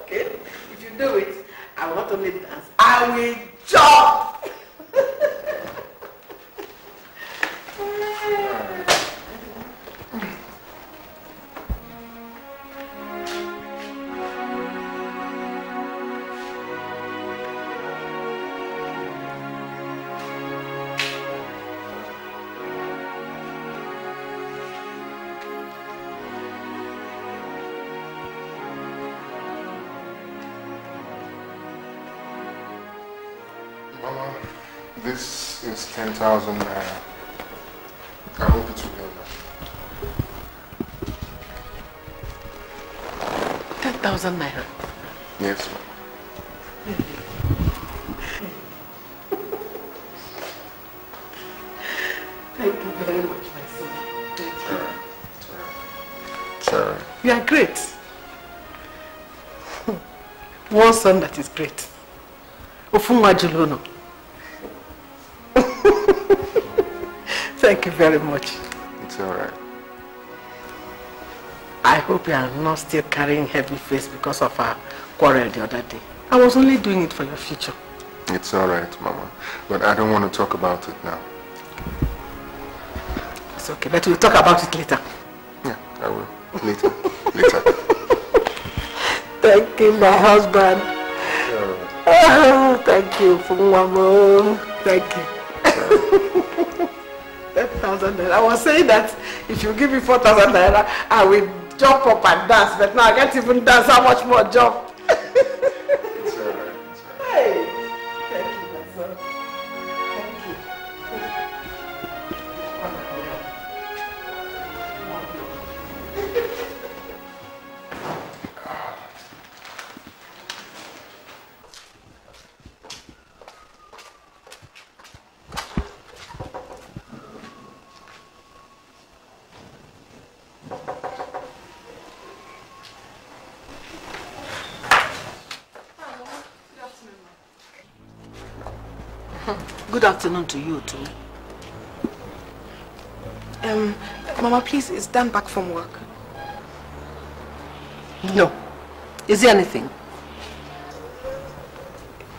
Okay? If you do it, I want to make dance. I will jump. This is 10,000 Naira. I hope it's together. 10,000 Naira? Yes, ma'am. Thank you very much, my son. Thank you. Sorry. You are great. One son that is great. Ofunwa Julono. Thank you very much. It's all right. I hope you are not still carrying heavy face because of our quarrel the other day. I was only doing it for your future. It's all right, Mama. But I don't want to talk about it now. It's okay, but we'll talk about it later. Yeah, I will. Later. Later. Thank you, my husband. Right. Oh, thank you, Mama. Thank you. 10,000 Naira. I was saying that if you give me 4,000 Naira, I will jump up and dance. But now I can't even dance. How much more jump? It's all right. It's all right. Hey, thank you, my son. Thank you. Good afternoon to you too. Mama, please, is Dan back from work? No. Is there anything?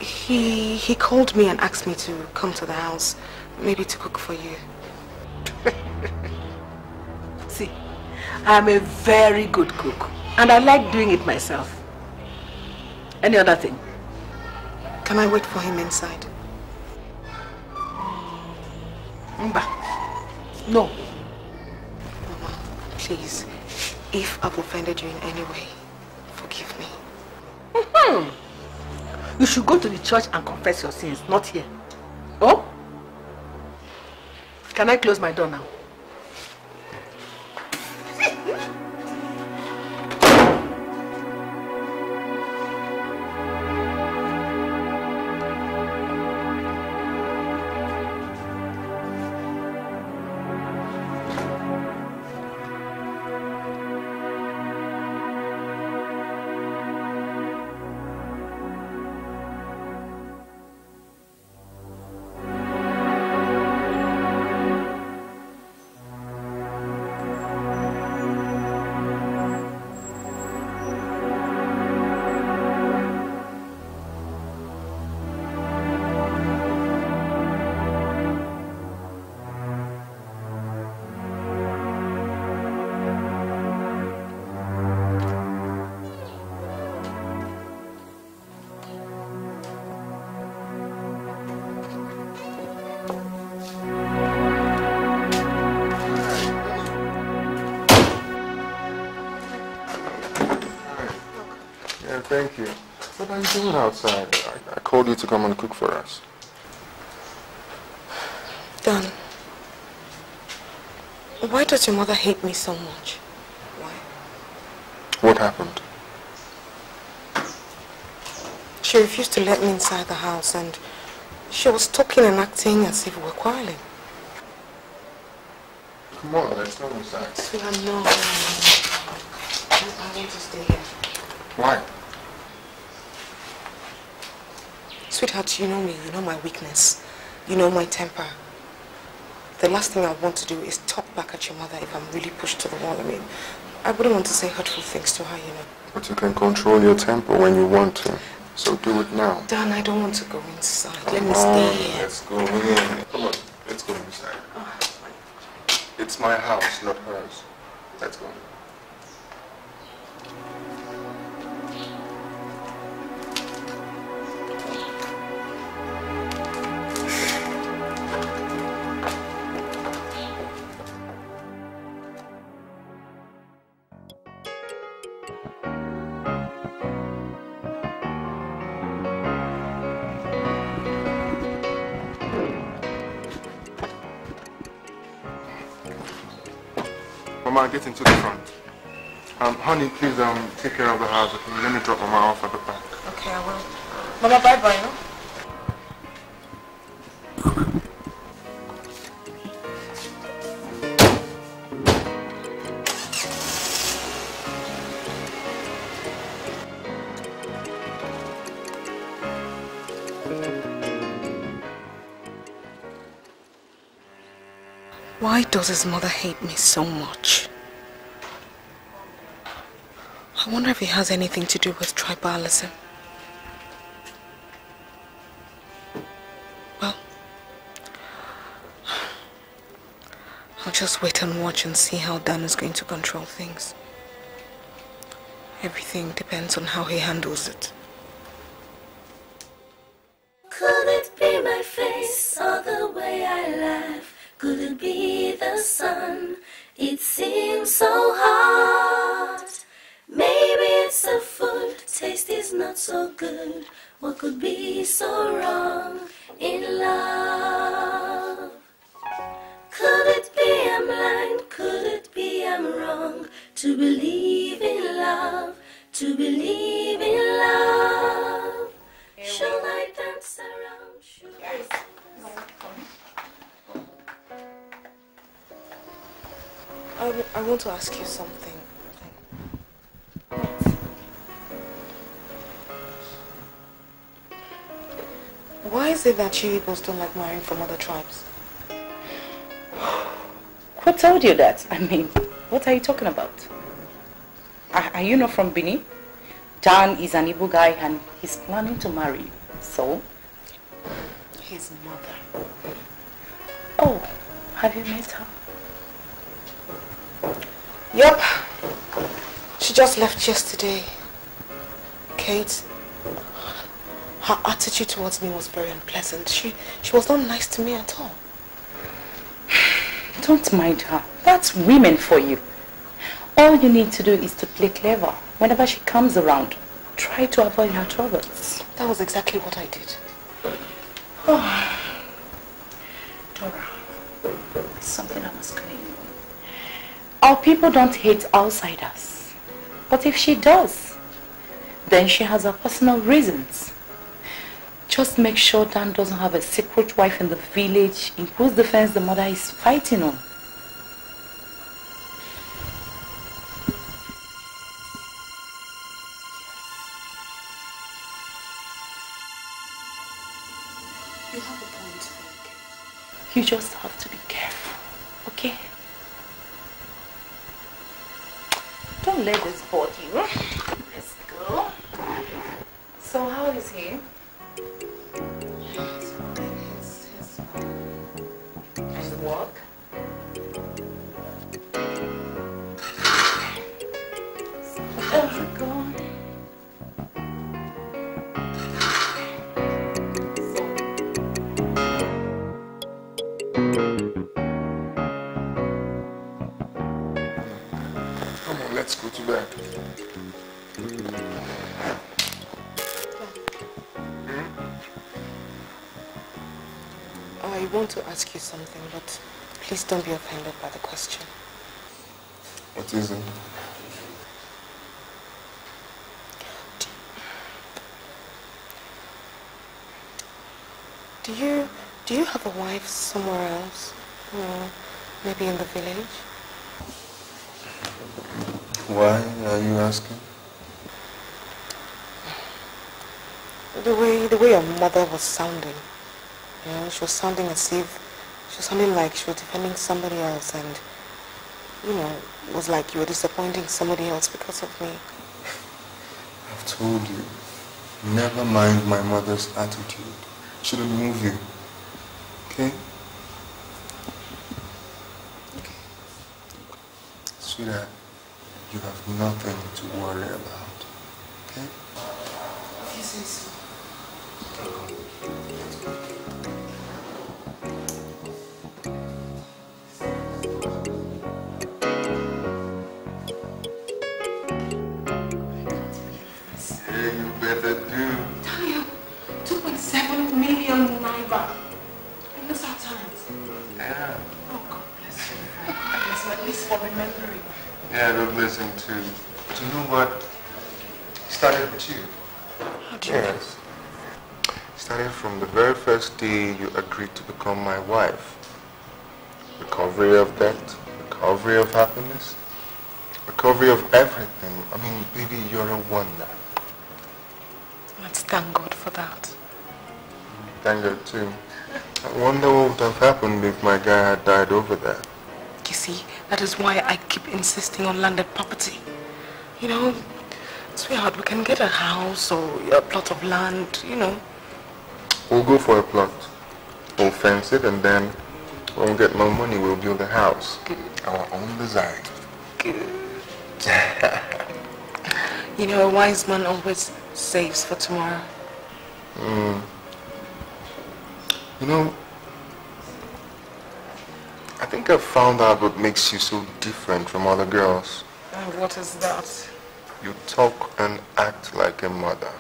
He called me and asked me to come to the house, maybe to cook for you. See, I'm a very good cook and I like doing it myself. Any other thing? Can I wait for him inside? No. Mama, please, if I've offended you in any way, forgive me. Mm-hmm. You should go to the church and confess your sins, not here. Oh? Can I close my door now? Thank you. What are you doing outside? I called you to come and cook for us. Dan, why does your mother hate me so much? Why? What happened? She refused to let me inside the house and she was talking and acting as if we were quarreling. Come on, let's go inside. Sweetheart, no. I want to stay here. Why? Sweetheart, you know me, you know my weakness, you know my temper. The last thing I want to do is talk back at your mother if I'm really pushed to the wall. I mean, I wouldn't want to say hurtful things to her, you know. But you can control your temper when you want to. So do it now. Dan, I don't want to go inside. Let me stay here. Let's go in. Come on, let's go inside. Oh, it's my house, not hers. Let's go. Get into the front. Honey, please take care of the house. Okay? Let me drop Mama off at the back. Okay, I will. Mama, bye-bye. No? Why does his mother hate me so much? I wonder if it has anything to do with tribalism. Well, I'll just wait and watch and see how Dan is going to control things. Everything depends on how he handles it. Could it be my face or the way I laugh? Could it be the sun? It seems so hard. Maybe it's the food, taste is not so good. What could be so wrong in love? Could it be I'm blind? Could it be I'm wrong? To believe in love, to believe in love. Shall I dance around? Should I sing? I want to ask you something. Why is it that you people don't like marrying from other tribes? Who told you that? I mean, what are you talking about? Are you not from Benin? Dan is an Igbo guy and he's planning to marry you. So? His mother. Oh, have you met her? Yep. She just left yesterday. Kate. Her attitude towards me was very unpleasant. She was not nice to me at all. Don't mind her. That's women for you. All you need to do is to play clever. Whenever she comes around, try to avoid her troubles. That was exactly what I did. Oh. Dora, there's something I must claim. Our people don't hate outsiders. But if she does, then she has her personal reasons. Just make sure Dan doesn't have a secret wife in the village in whose defense the mother is fighting on. You have a point, Frank. You just have to be careful, okay? Don't let this bother you. Let's go. So how is he? Walk. Oh, God. Come on, let's go to bed. I want to ask you something, but please don't be offended by the question. What is it? Do you have a wife somewhere else? Or maybe in the village? Why are you asking? The way your mother was sounding. You know, she was sounding as if, she was sounding like she was defending somebody else and, you know, it was like you were disappointing somebody else because of me. I've told you, Never mind my mother's attitude. Shouldn't move you. Okay? Okay. Sweetheart, you have nothing to worry about. Okay? Yes, yes. Yeah, don't listen to. But you know what? Started with you. Yes. Started from the very first day you agreed to become my wife. Recovery of debt, recovery of happiness, recovery of everything. I mean, baby, you're a wonder. Let's thank God for that. Thank God too. I wonder what would have happened if my guy had died over there. You see, that is why I keep insisting on landed property. You know, sweetheart, we can get a house or a plot of land, you know. We'll go for a plot. We'll fence it and then when we get more money, we'll build a house. Good. Our own design. Good. You know, a wise man always saves for tomorrow. Mm. You know, I think I've found out what makes you so different from other girls. And what is that? You talk and act like a mother.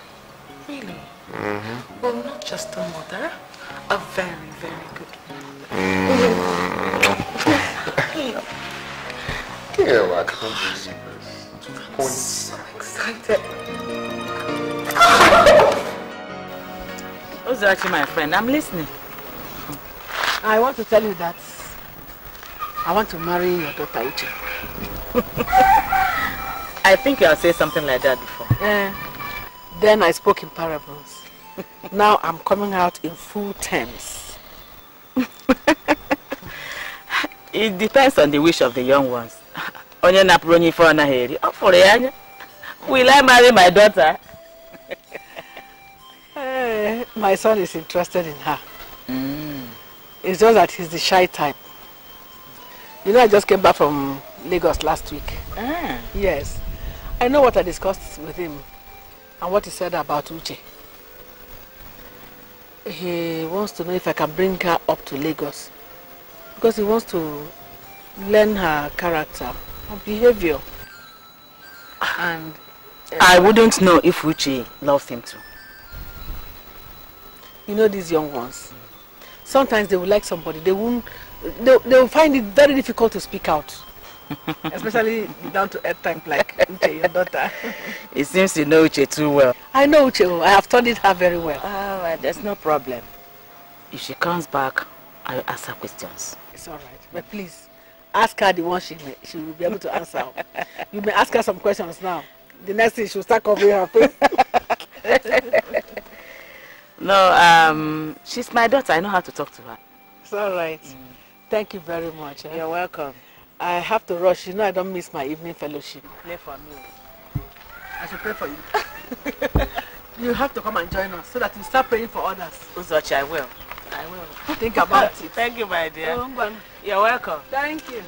Really? Mm-hmm. Well, not just a mother. A very, very good mother. Mm-hmm. Ew, I can't believe this. I'm so excited. Those are actually my friend. I'm listening. I want to tell you that I want to marry your daughter, Uche. I think you have said something like that before. Yeah. Then I spoke in parables. Now I'm coming out in full terms. It depends on the wish of the young ones. Will I marry my daughter? My son is interested in her. Mm. It's just that he's the shy type. You know, I just came back from Lagos last week. Ah. Yes. I know what I discussed with him and what he said about Uche. He wants to know if I can bring her up to Lagos because he wants to learn her character and behavior. And I wouldn't know if Uche loves him too. You know these young ones. Sometimes they will like somebody. They will find it very difficult to speak out. Especially down to earth type like Uche, your daughter. It seems you know Uche too well. I know Uche. I have studied her very well. Oh, well, there's no problem. If she comes back, I will ask her questions. It's all right. But please, ask her the one she will be able to answer. You may ask her some questions now. The next thing, she'll start covering her face. No, she's my daughter. I know how to talk to her. It's all right. Mm. Thank you very much. You're welcome. I have to rush. You know I don't miss my evening fellowship. Pray for me. I should pray for you. You have to come and join us so that you start praying for others. Uzochi, I will. I will. Think about it. Thank you, my dear. You're welcome. Thank you.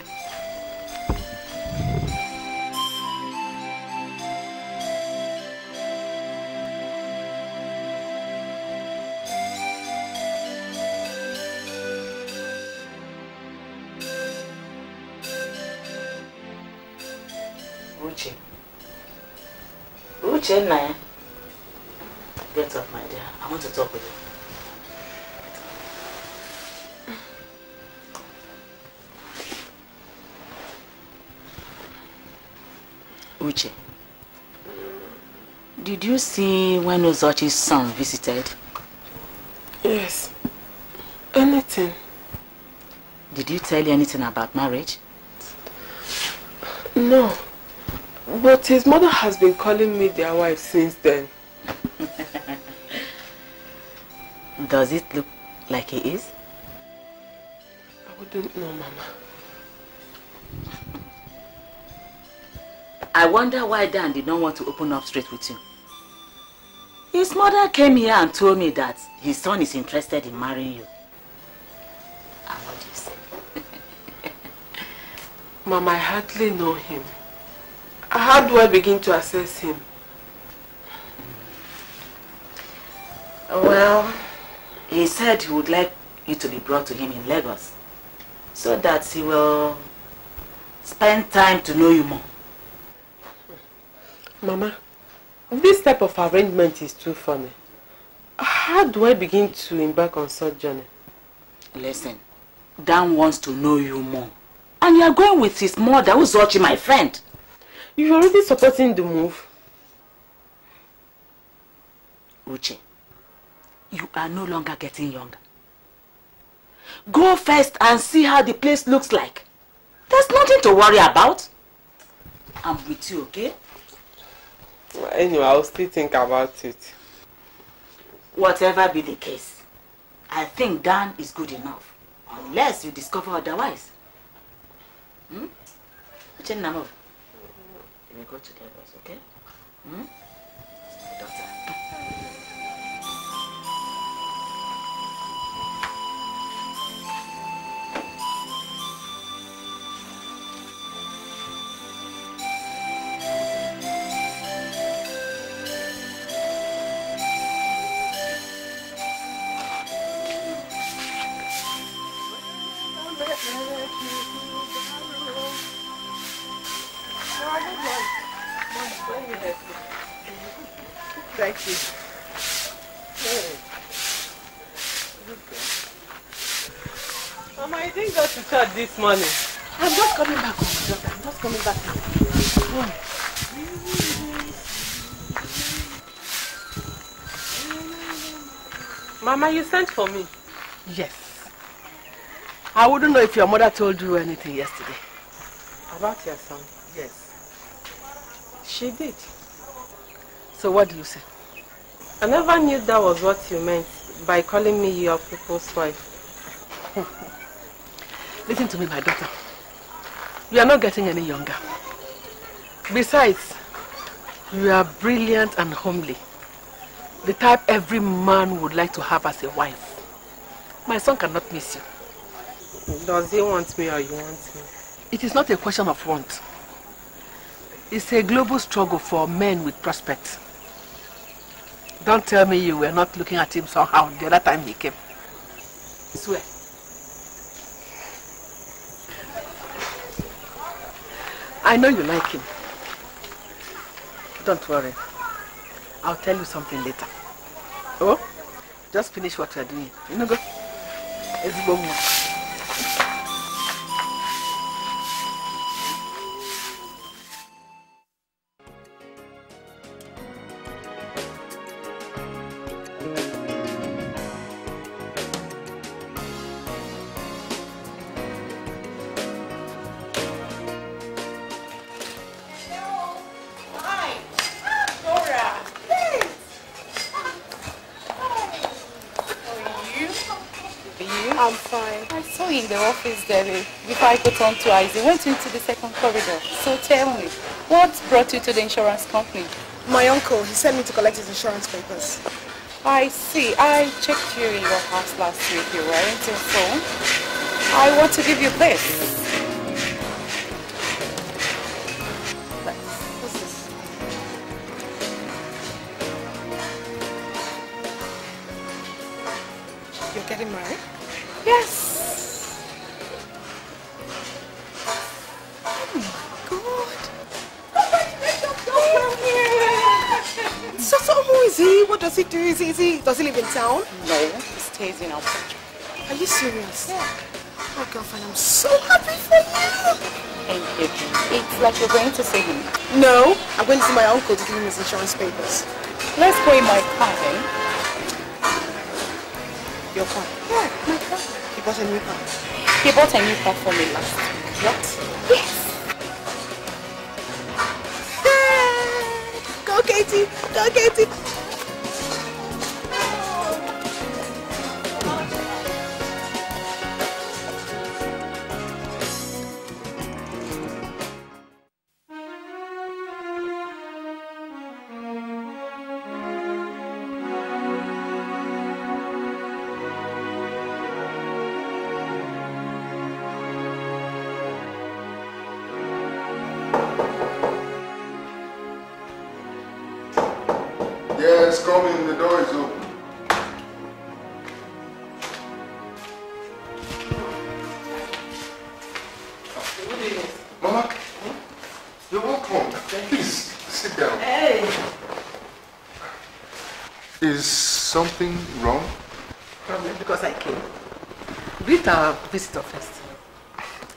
Uche, get up, my dear. I want to talk with you. Uche, did you see when Uzochi's son visited? Yes. Anything. Did you tell you anything about marriage? No. But his mother has been calling me their wife since then. Does it look like he is? I wouldn't know, Mama. I wonder why Dan did not want to open up straight with you. His mother came here and told me that his son is interested in marrying you. And what do you say? Mom, I hardly know him. How do I begin to assess him? Well, he said he would like you to be brought to him in Lagos so that he will spend time to know you more. Mama, this type of arrangement is too funny. How do I begin to embark on such journey? Listen, Dan wants to know you more. And you are going with his mother, who's watching my friend. You're already supporting the move. Uche, you are no longer getting younger. Go first and see how the place looks like. There's nothing to worry about. I'm with you, okay? Well, anyway, I'll still think about it. Whatever be the case, I think Dan is good enough. Unless you discover otherwise. Hmm? We go together, okay? Hmm? Doctor. Thank you. Hey. Mama, I didn't go to church this morning. I'm just coming back home, doctor. I'm just coming back home. Oh. Mama, you sent for me? Yes. I wouldn't know if your mother told you anything yesterday. About your son? Yes. She did. So what do you say? I never knew that was what you meant by calling me your people's wife. Listen to me, my daughter. You are not getting any younger. Besides, you are brilliant and homely. The type every man would like to have as a wife. My son cannot miss you. Does he want me or you want me? It is not a question of want. It's a global struggle for men with prospects. Don't tell me you were not looking at him somehow the other time he came. I swear. I know you like him. Don't worry. I'll tell you something later. Oh? Just finish what you're doing. You know, go. Let's go more. There, before I put on two eyes, it went into the second corridor. So tell me, what brought you to the insurance company? My uncle, he sent me to collect his insurance papers. I see. I checked you in your house last week. You weren't in phone. I want to give you this. What's this? You're getting married? Yes. What does he do? Does he live in town? No, he stays in Abuja. Are you serious? Yeah. Oh, girlfriend, I'm so happy for you. Thank you. It's like you're going to see him. No, I'm going to see my uncle to give him his insurance papers. Let's go in my car, then. Your car? Yeah, my car. He bought a new car. He bought a new car for me last week. What? Yes. Go, Katie. Go, Katie. something wrong? Probably because I came. Greet our visitor first.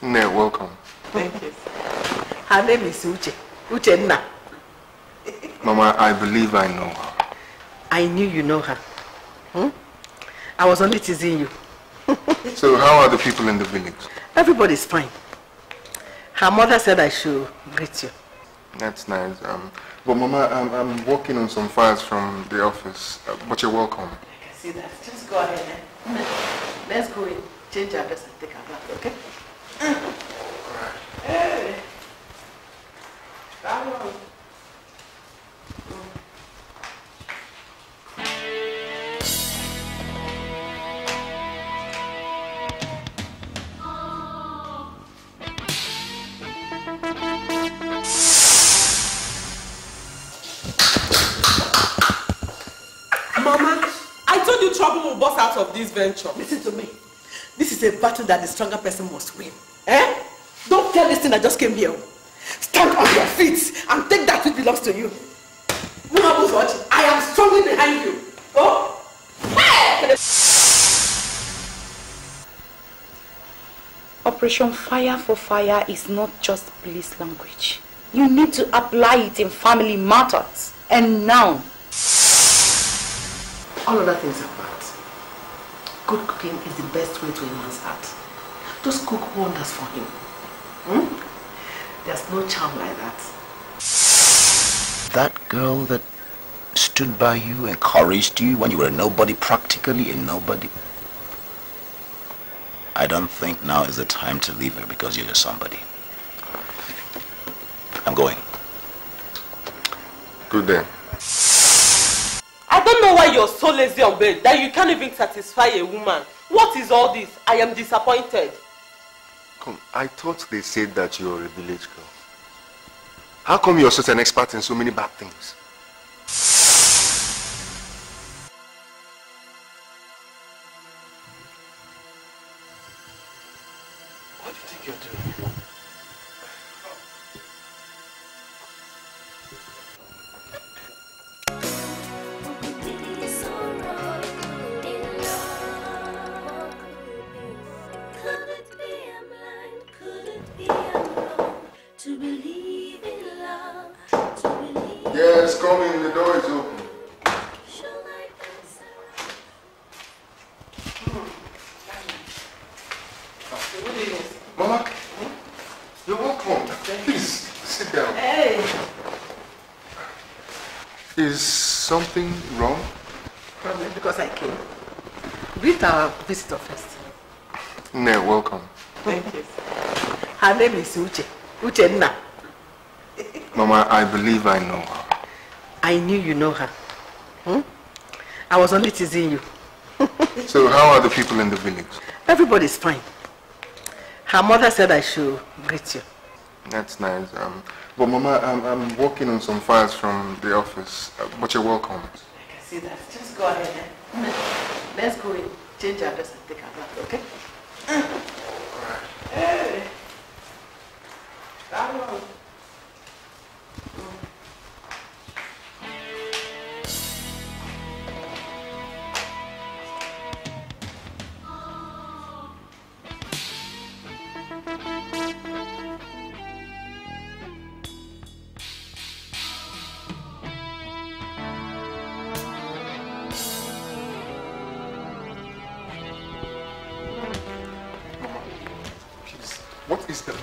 No, welcome. Thank you. Her name is Uche. Uche Nna. Mama, I believe I know her. I knew you know her. Hmm? I was only teasing you. So how are the people in the village? Everybody's fine. Her mother said I should greet you. That's nice. But Mama, I'm working on some files from the office. But you're welcome. I can see that. Just go ahead. Eh? Let's go in, change our dress and take our bath, okay? Hey! Come on. Trouble will bust out of this venture. Listen to me. This is a battle that the stronger person must win. Eh? Don't tell this thing I just came here. Stand on your feet and take that which belongs to you. I am strongly behind you. Oh? Hey! Operation Fire for Fire is not just police language. You need to apply it in family matters. And now, all other things apart, good cooking is the best way to a man's heart. Just cook wonders for him. There's no charm like that. That girl that stood by you, encouraged you when you were a nobody, practically a nobody. I don't think now is the time to leave her because you're somebody. I'm going. Good day. I don't know why you're so lazy on bed that you can't even satisfy a woman. What is all this? I am disappointed. Come, I thought they said that you're a village girl. How come you're such an expert in so many bad things? What do you think you're doing? Yes, come in. The door is open. Mama, you're welcome. Please, sit down. Hey. Is something wrong? Probably because I came. Greet our visitor first. No, welcome. Thank you. Her name is Uche. Uche Nna. Mama, I believe I know her. I knew you know her. I was only teasing you. So how are the people in the village? Everybody's fine. Her mother said I should greet you. That's nice. But Mama, I'm working on some files from the office. But you're welcome. I can see that. Just go ahead. Eh? Let's go in, change our dress and take our bath, okay? All right. Hey! Come on.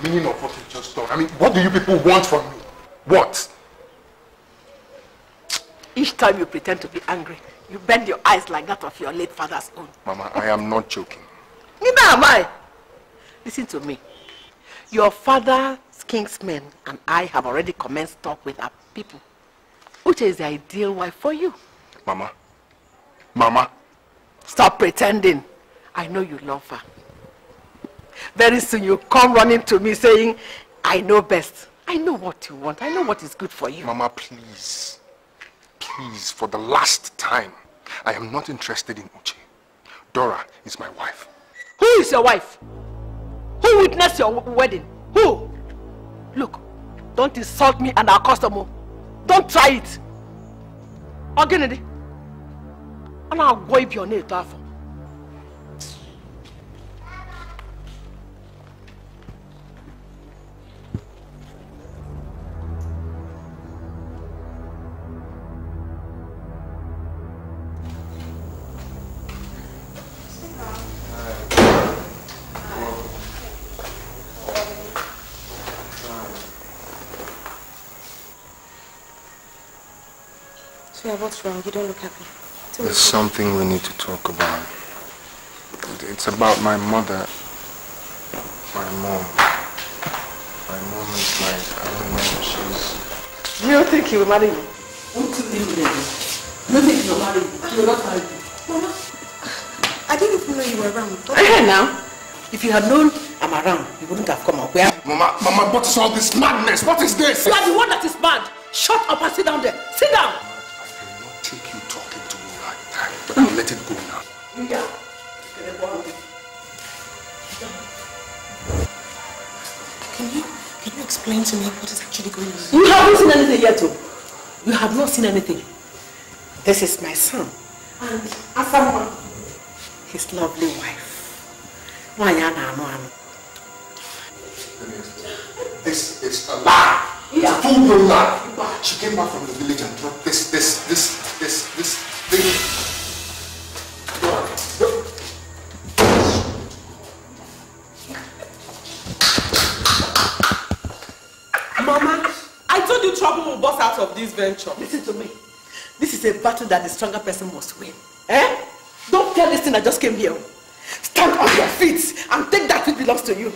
Meaning of what you just done. I mean, what do you people want from me? What? Each time you pretend to be angry, you bend your eyes like that of your late father's own. Mama, I am not joking. Neither am I. Listen to me. Your father's kinsmen and I have already commenced talk with our people. Uche is the ideal wife for you. Mama. Mama. Stop pretending. I know you love her. Very soon you come running to me saying, I know best. I know what you want. I know what is good for you. Mama, please. Please, for the last time, I am not interested in Uche. Dora is my wife. Who is your wife? Who witnessed your wedding? Who? Look, don't insult me and our customer. Don't try it. Ogenede, And I'll go if you're near it after. What's wrong? You don't look happy. There's something we need to talk about. It's about my mother. My mom. My mom is like, I don't know if she's... You don't think he will marry you? Don't think he will marry you. You think he will marry you. He will not marry you. Mama, I didn't even know you were around. Okay, now. If you had known I'm around, you wouldn't have come up. Where? Mama, what is all this madness? What is this? You are the one that is mad. Shut up and sit down there. Sit down. Let it go now. Yeah. Can you explain to me what is actually going on? You haven't seen anything yet, though. You have not seen anything. This is my son. And Asama, his lovely wife. This is a lie. Yeah. It's a full-blown lie. She came back from the village and dropped this thing. Mama, I told you trouble will burst out of this venture. Listen to me. This is a battle that the stronger person must win. Eh? Don't tell this thing I just came here. Stand on your feet and take that which belongs to you.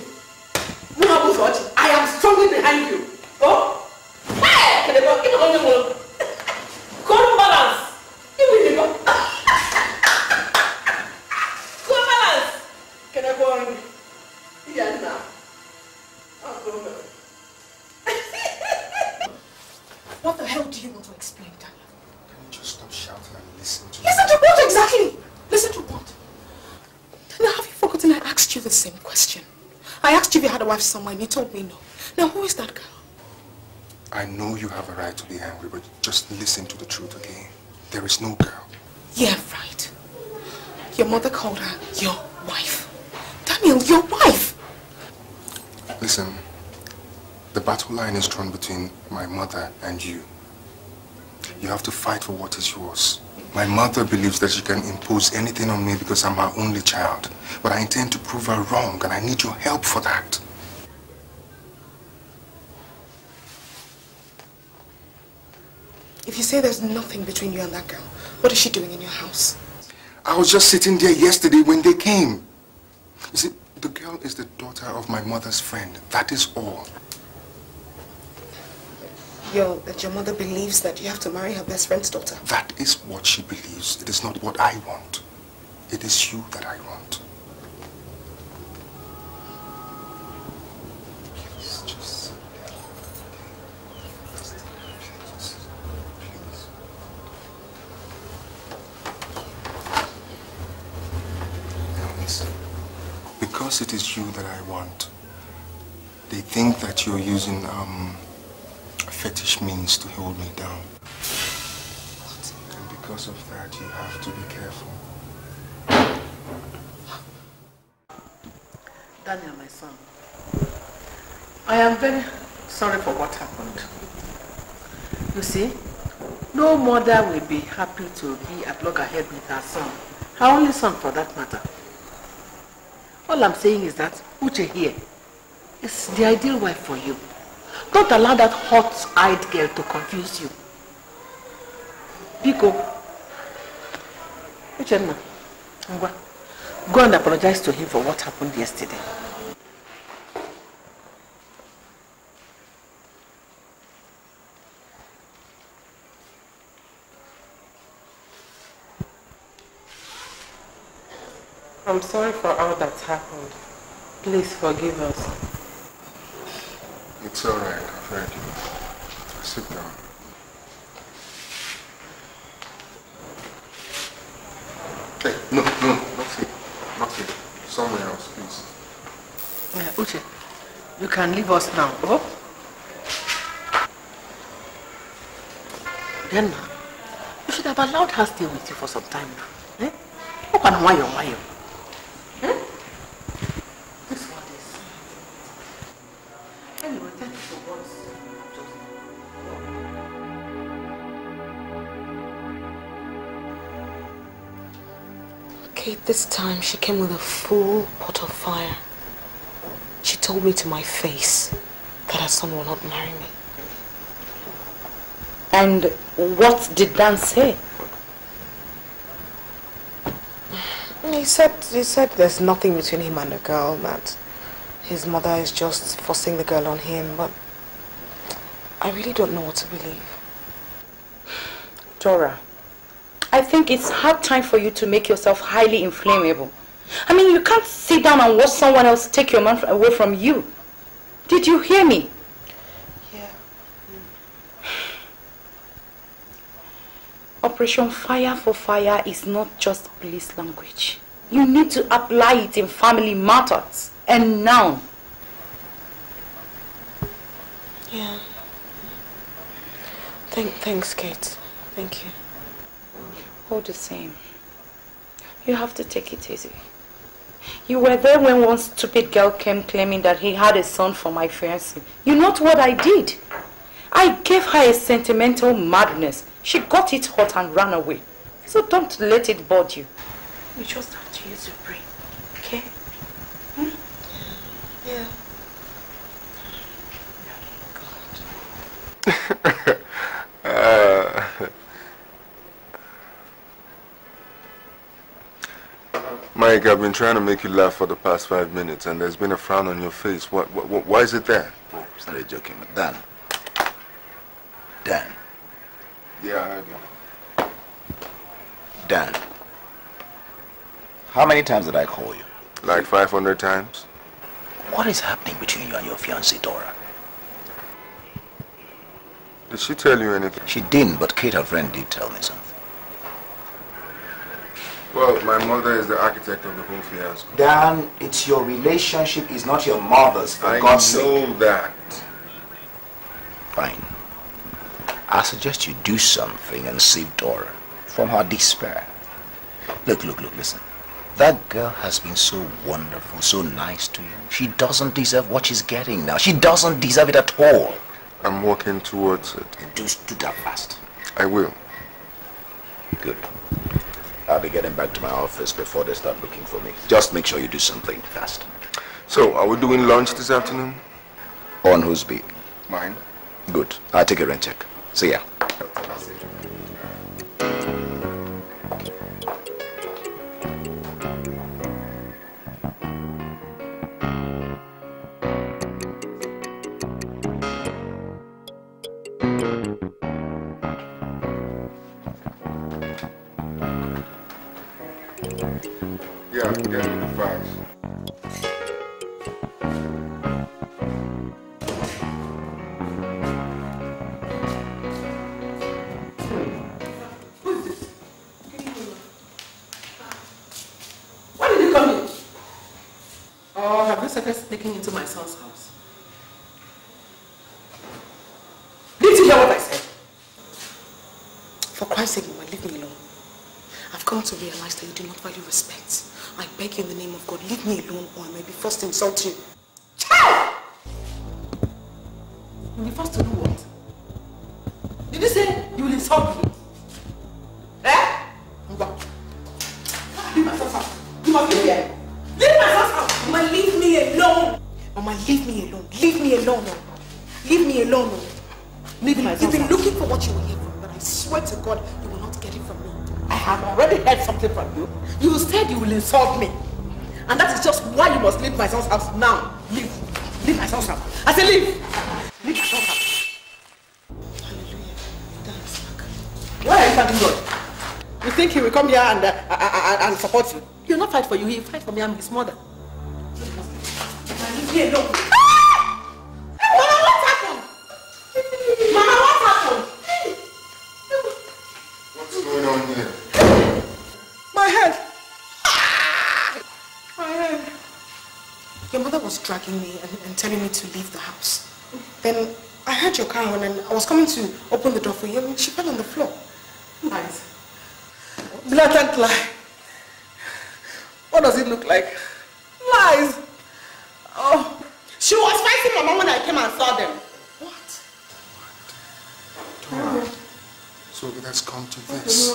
I am strongly behind you. Oh? Hey! Come balance. Give me the ball. Can I go on? Yeah, now. I'll go on. What the hell do you want to explain, Daniel? Can you just stop shouting and listen to me? Listen to what exactly? Listen to what? Daniel, have you forgotten I asked you the same question? I asked you if you had a wife somewhere and you told me no. Now, who is that girl? I know you have a right to be angry, but just listen to the truth, okay? There is no girl. Yeah, right. Your mother called her your wife. Daniel, your wife! Listen, the battle line is drawn between my mother and you. You have to fight for what is yours. My mother believes that she can impose anything on me because I'm her only child. But I intend to prove her wrong and I need your help for that. If you say there's nothing between you and that girl, what is she doing in your house? I was just sitting there yesterday when they came. You see, the girl is the daughter of my mother's friend. That is all. Your mother believes that you have to marry her best friend's daughter. That is what she believes. It is not what I want. It is you that I want. Please, just... Please. Now listen. Because it is you that I want, they think that you're using fetish means to hold me down. What? And because of that, you have to be careful. Daniel, my son, I am very sorry for what happened. You see, no mother will be happy to be at loggerhead with her son. Her only son, for that matter. All I'm saying is that Uche here is the ideal wife for you. Don't allow that hot-eyed girl to confuse you. Biko, Uchenna, go and apologize to him for what happened yesterday. I'm sorry for all that's happened. Please forgive us. It's all right. I've heard you. Sit down. Hey, no, not here. Somewhere else, please. Uche, you can leave us now. Oh? Then, you should have allowed her to stay with you for some time now. Open why you? This one is. Anyway, thank you for once. Okay, this time she came with a full pot of fire. She told me to my face that her son will not marry me. And what did Dan say? He said there's nothing between him and the girl, that his mother is just forcing the girl on him, but I really don't know what to believe. Dora, I think it's hard time for you to make yourself highly inflammable. I mean, you can't sit down and watch someone else take your man away from you. Did you hear me? Yeah. Operation Fire for Fire is not just police language. You need to apply it in family matters. And now. Yeah. Thanks, Kate. Thank you. All the same, you have to take it easy. You were there when one stupid girl came claiming that he had a son for my fiancé. You know what I did? I gave her a sentimental madness. She got it hot and ran away. So don't let it bother you. You just have to use your brain, okay? Hmm? Yeah. Oh, God. Mike, I've been trying to make you laugh for the past 5 minutes, and there's been a frown on your face. What why is it there? Oh, sorry, joking, but Dan. Yeah, I heard you. Dan. How many times did I call you? Like 500 times. What is happening between you and your fiancée, Dora? Did she tell you anything? She didn't, but Kate, her friend, did tell me something. Well, my mother is the architect of the whole fiasco. Dan, it's your relationship, it's not your mother's, for God's sake. I know that. Fine. I suggest you do something and save Dora from her despair. Look, listen. That girl has been so wonderful, so nice to you. She doesn't deserve what she's getting now. She doesn't deserve it at all. I'm working towards it. Do that fast. I will. Good. I'll be getting back to my office before they start looking for me. Just make sure you do something fast. So, are we doing lunch this afternoon? On whose beat? Mine. Good. I'll take a rent check. See ya. Insult you. Child! You'll be forced to do what? Did you say you will insult me? Eh? Leave my sons out. You must leave here. Leave my sons out. Mama, leave me alone. Mama, leave me alone. Leave me alone. Leave me alone. Leave me alone. You've been looking for what you will hear from, but I swear to God, you will not get it from me. I have already heard something from you. You said you will insult me. And that is just why you must leave my son's house now. Leave. Leave my son's house. I said leave. Leave my son's house. Hallelujah. Thanks, Mark. Why are you fighting God? You think he will come here and support you? He will not fight for you. He will fight for me. I'm his mother. Leave me alone. Dragging me and telling me to leave the house. Then I heard your car on and I was coming to open the door for you and she fell on the floor. Lies. Blatant lie. What does it look like? Lies! Oh. She was fighting my mom when I came and saw them. What? Dora, so it has come to this.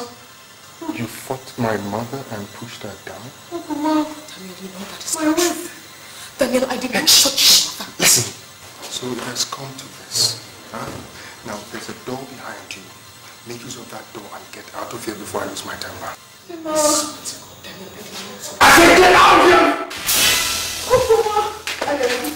You fought my mother and pushed her down? Daniel, you know that is not true. Daniel, I did not shut you. Listen. So it has come to this. Huh? Now, there's a door behind you. Make use of that door and get out of here before I lose my temper. No. I said get out of here! Oh, I don't know.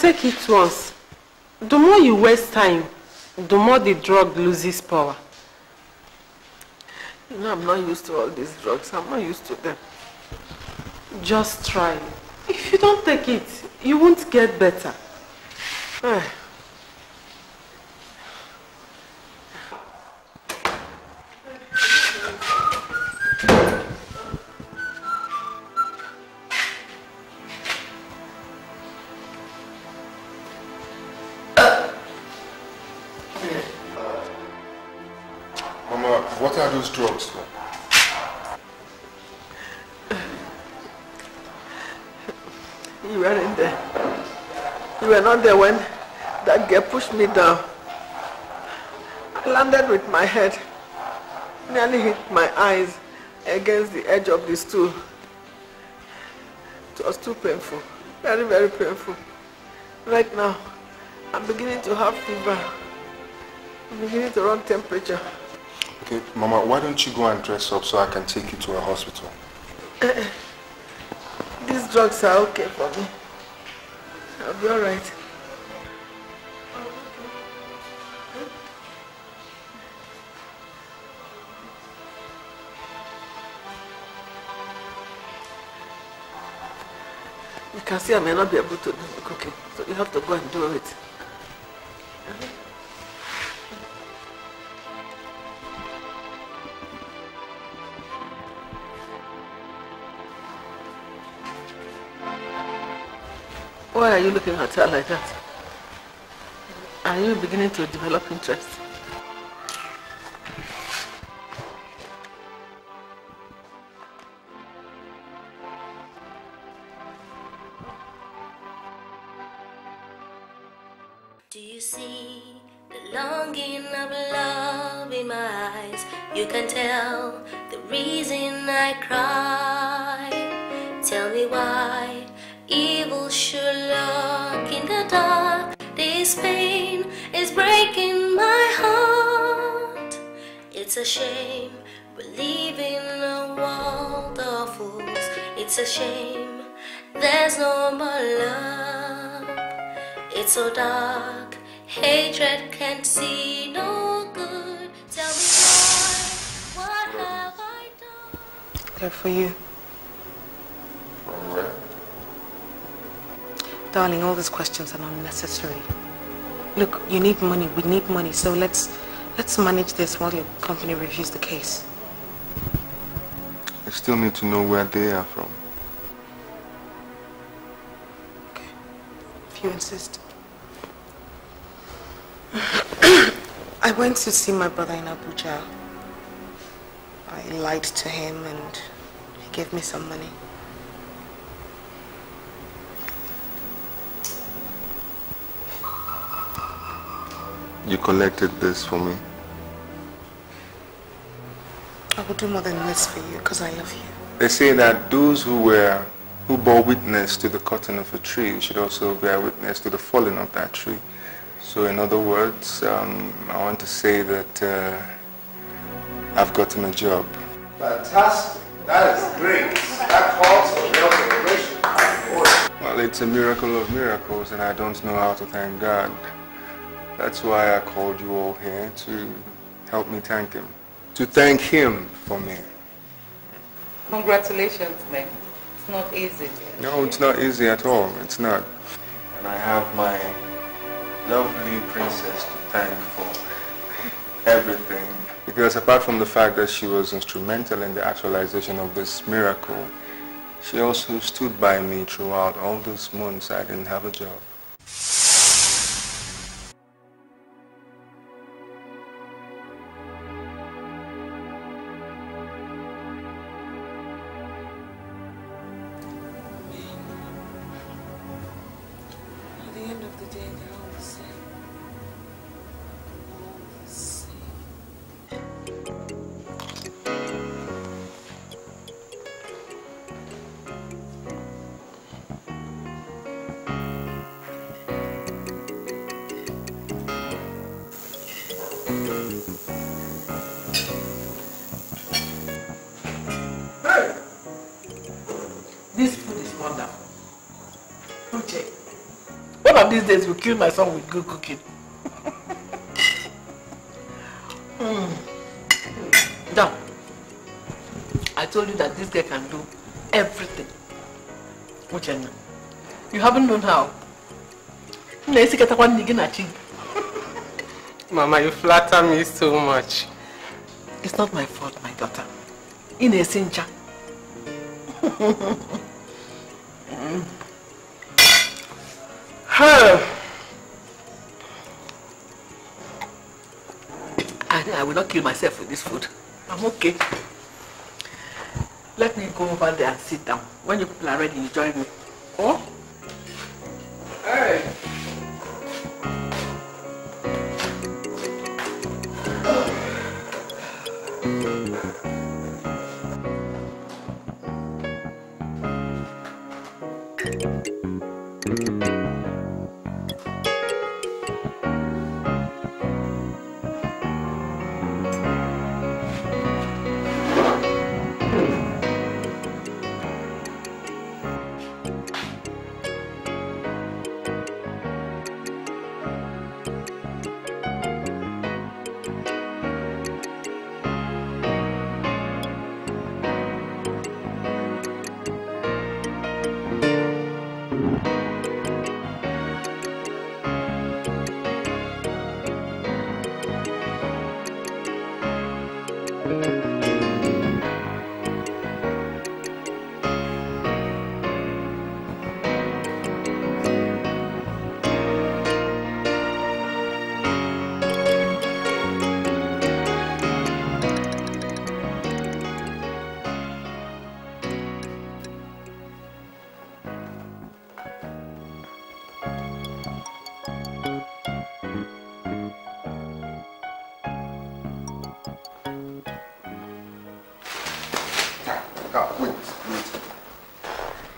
Take it once. The more you waste time, the more the drug loses power. You know, I'm not used to all these drugs. I'm not used to them. Just try. If you don't take it, you won't get better. When that girl pushed me down, I landed with my head, nearly hit my eyes against the edge of the stool. It was too painful, very, very painful. Right now, I'm beginning to have fever. I'm beginning to run temperature. Okay, Mama, why don't you go and dress up so I can take you to a hospital? These drugs are okay for me. I'll be all right. You can see I may not be able to do the cooking, so you have to go and do it. Why are you looking at her like that? Are you beginning to develop interest? For you. Right. Darling, all these questions are unnecessary. Look, you need money, we need money, so let's manage this while your company reviews the case. I still need to know where they are from. Okay. If you insist. I went to see my brother in Abuja. I lied to him and gave me some money. you collected this for me. I will do more than this for you because I love you. They say that those who bore witness to the cutting of a tree should also bear witness to the falling of that tree. So in other words, I want to say that I've gotten a job. Fantastic. That is great. That calls for real celebration. Well, it's a miracle of miracles, and I don't know how to thank God. That's why I called you all here, to help me thank him. To thank him for me. Congratulations, man. It's not easy. No, it's not easy at all. It's not. And I have my lovely princess to thank for everything. Because apart from the fact that she was instrumental in the actualization of this miracle, she also stood by me throughout all those months I didn't have a job. Days will kill my son with good cooking. Now, I told you that this girl can do everything. You haven't known how. Mama, you flatter me so much. It's not my fault, my daughter. I will not kill myself with this food. I'm okay. Let me go over there and sit down. When you people are ready, you join me. Oh? Hey!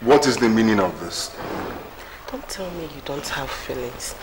What is the meaning of this? Don't tell me you don't have feelings.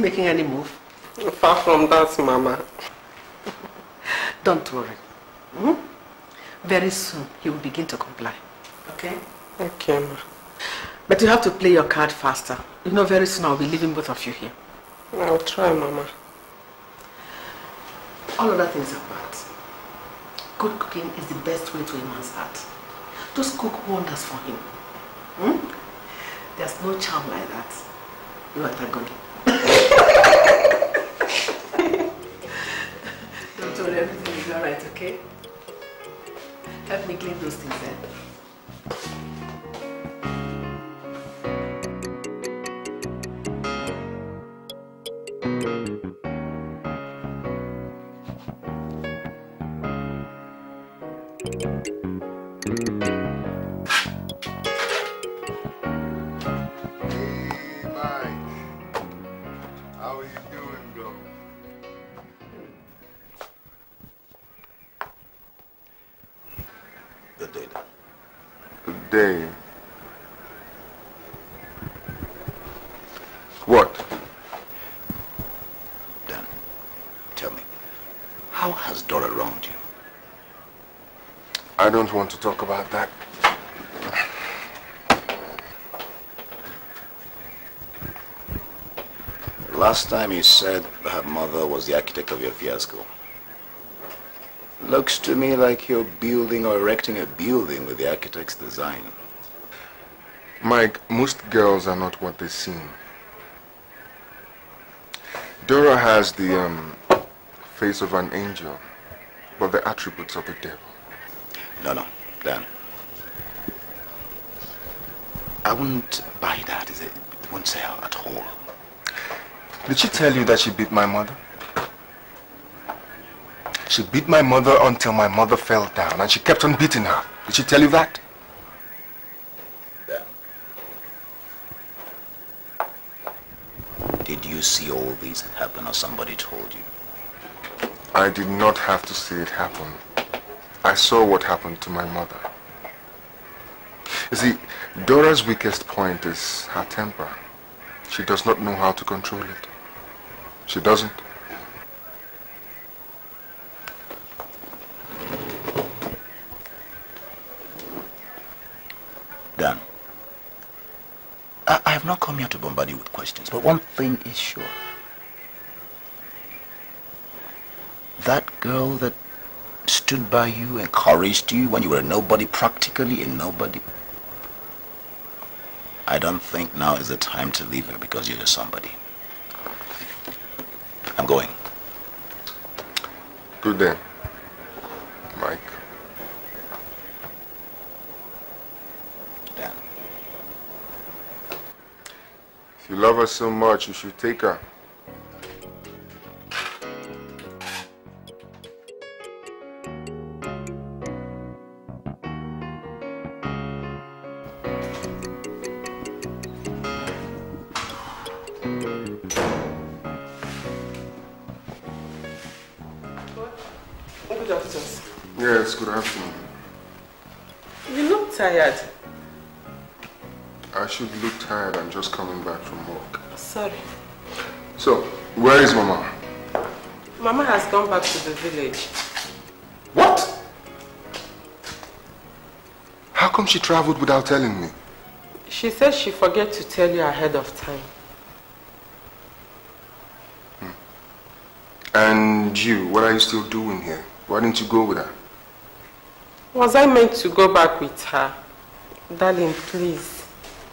Making any move? Far from that, Mama. Don't worry. Very soon he will begin to comply. Okay? Okay, Ma. But you have to play your card faster. You know, very soon I'll be leaving both of you here. I'll try, Mama. All other things apart, good cooking is the best way to a man's heart. Just cook wonders for him. There's no charm like that. You are thank God. told everything is all right, okay? Help me clean those things then. I don't want to talk about that. Last time you said her mother was the architect of your fiasco. Looks to me like you're building or erecting a building with the architect's design. Mike, most girls are not what they seem. Dora has the face of an angel, but the attributes of the devil. No, Dan. I wouldn't buy that, is it? It won't sell at all. Did she tell you that she beat my mother? She beat my mother until my mother fell down, and she kept on beating her. Did she tell you that? Dan. Did you see all this happen, or somebody told you? I did not have to see it happen. I saw what happened to my mother. You see, Dora's weakest point is her temper. She does not know how to control it. She doesn't. Dan, I have not come here to bombard you with questions, but one thing is sure. That girl that stood by you, encouraged you when you were a nobody, practically a nobody. I don't think now is the time to leave her because you're somebody. I'm going. Good day, Mike. Dan. If you love her so much, you should take her. I should look tired. I'm just coming back from work. Sorry. So, where is Mama? Mama has gone back to the village. What? How come she traveled without telling me? She said she forgot to tell you ahead of time. And you, what are you still doing here? Why didn't you go with her? Was I meant to go back with her? Darling, please.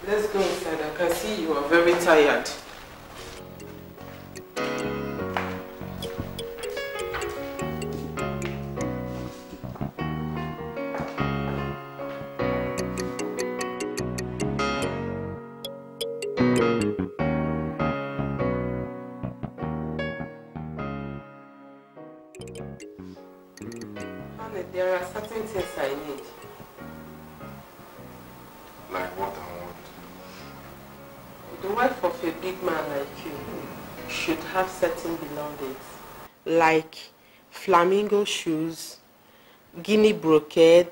Let's go inside. I can see you are very tired. Honey, there are certain things I need. Like what? The wife of a big man like you should have certain belongings. Like flamingo shoes, Guinea brocade,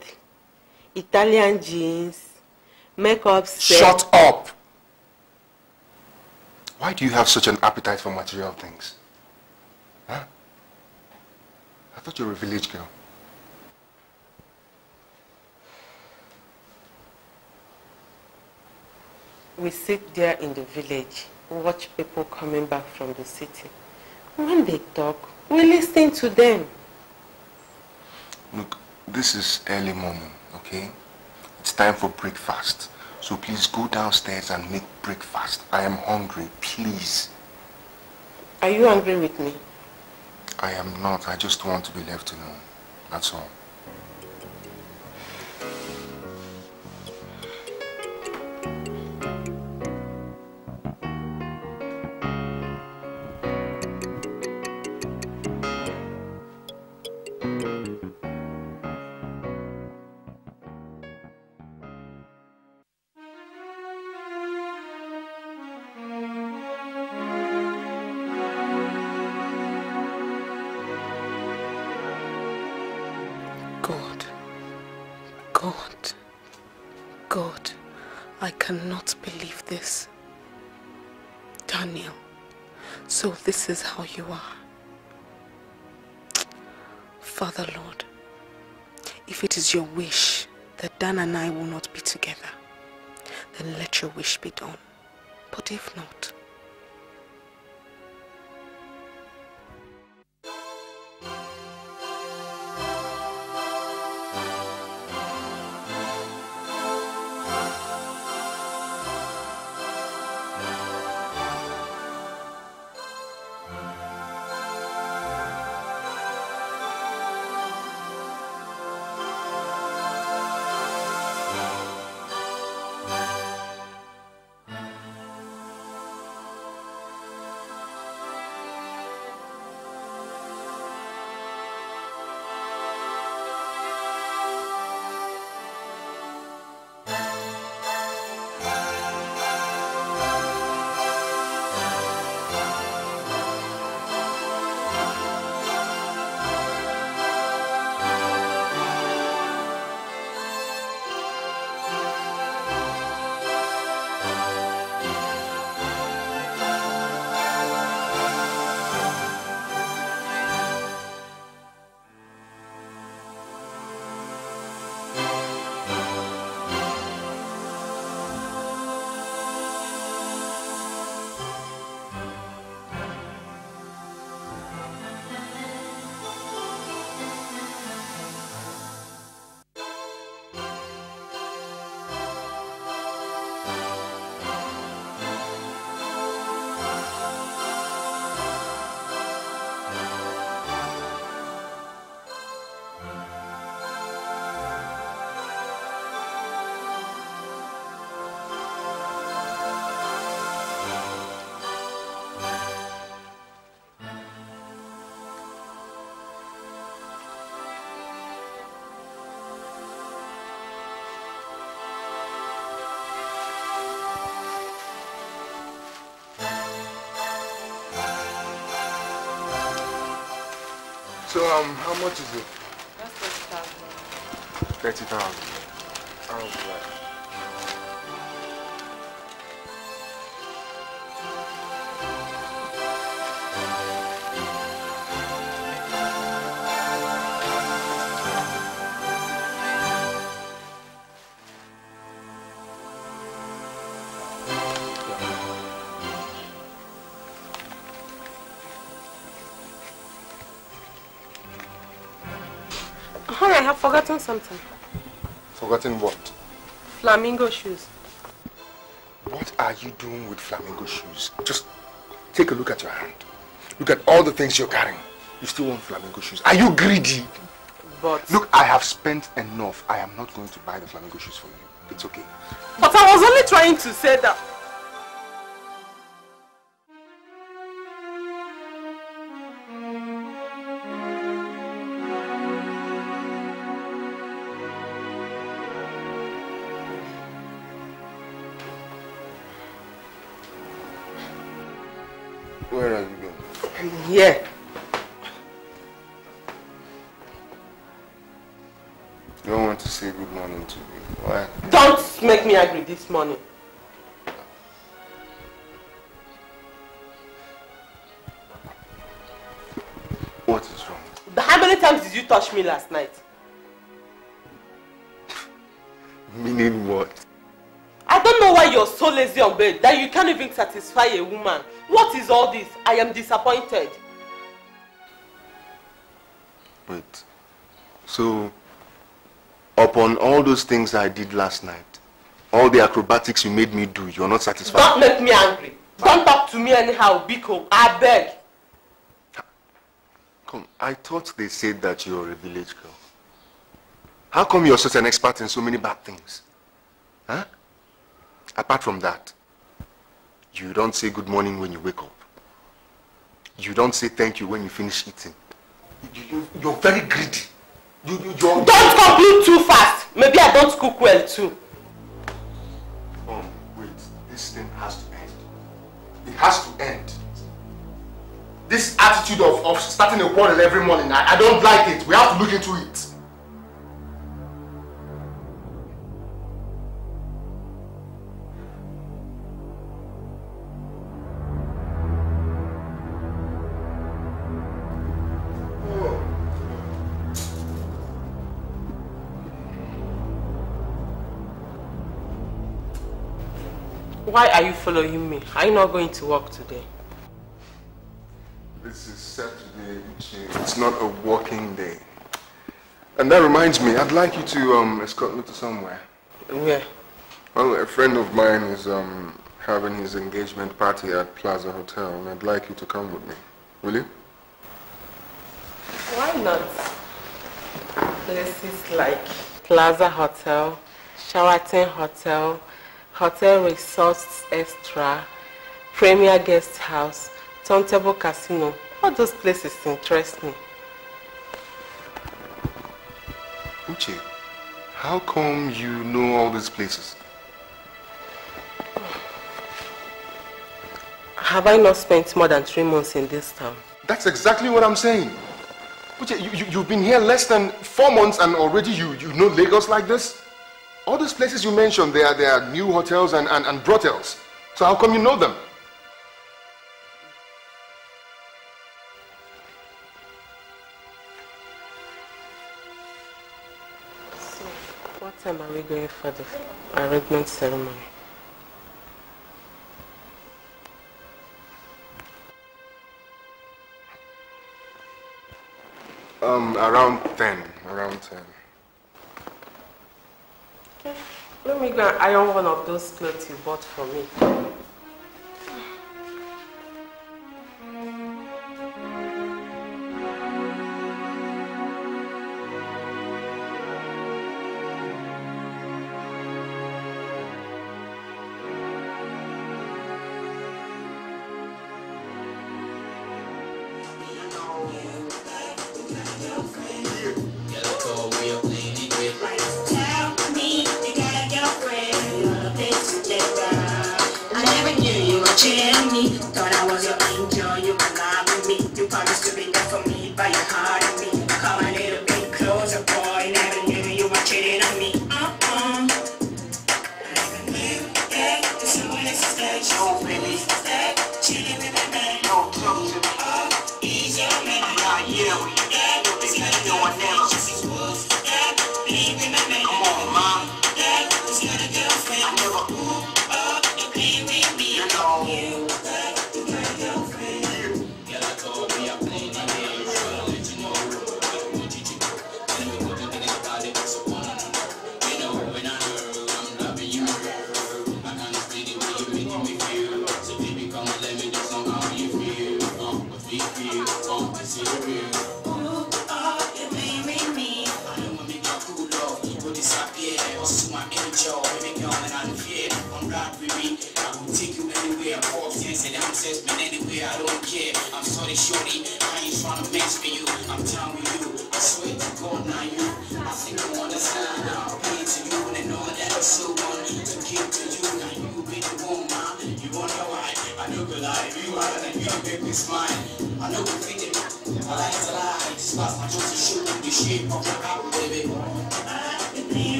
Italian jeans, makeup set. Shut up! Why do you have such an appetite for material things? Huh? I thought you were a village girl. We sit there in the village, watch people coming back from the city. When they talk, we listen to them. Look, this is early morning, okay? It's time for breakfast. So please go downstairs and make breakfast. I am hungry, please. Are you angry with me? I am not. I just want to be left alone. That's all. This is how you are. Father Lord, if it is your wish that Dan and I will not be together, then let your wish be done. But if not, so how much is it? That's 30,000. 30,000. Sounds forgotten something. Forgotten what? Flamingo shoes. What are you doing with flamingo shoes? Just take a look at your hand. Look at all the things you're carrying. You still want flamingo shoes. Are you greedy? But... Look, I have spent enough. I am not going to buy the flamingo shoes for you. It's okay. But I was only trying to say that. Yeah. You don't want to say good morning to me. Why? Don't make me angry this morning. What is wrong? But how many times did you touch me last night? Meaning what? I don't know why you're so lazy on bed that you can't even satisfy a woman. What is all this? I am disappointed. Wait, so upon all those things I did last night, all the acrobatics you made me do, you're not satisfied? Don't make me angry. Don't talk to me anyhow, Biko. I beg. come? I thought they said that you're a village girl. How come you're such an expert in so many bad things? Huh? Apart from that, you don't say good morning when you wake up. You don't say thank you when you finish eating. You're very greedy. Don't complete too fast. Maybe I don't cook well too. Wait. This thing has to end. It has to end. This attitude of starting a quarrel every morning, I don't like it. We have to look into it. Why are you following me? Are you not going to work today? This is Saturday, it's not a working day. And that reminds me, I'd like you to escort me to somewhere. Where? Well, a friend of mine is having his engagement party at Plaza Hotel, and I'd like you to come with me. Will you? Why not? Places like Plaza Hotel, Sheraton Hotel, Hotel Resorts Extra, Premier Guest House, Turntable Casino. All those places interest me. Uche, how come you know all these places? Have I not spent more than 3 months in this town? That's exactly what I'm saying. Uche, you've been here less than 4 months and already you know Lagos like this? All these places you mentioned, they are new hotels and brothels. So how come you know them? So, what time are we going for the arrangement ceremony? Around 10. Let me go and iron one of those clothes you bought for me.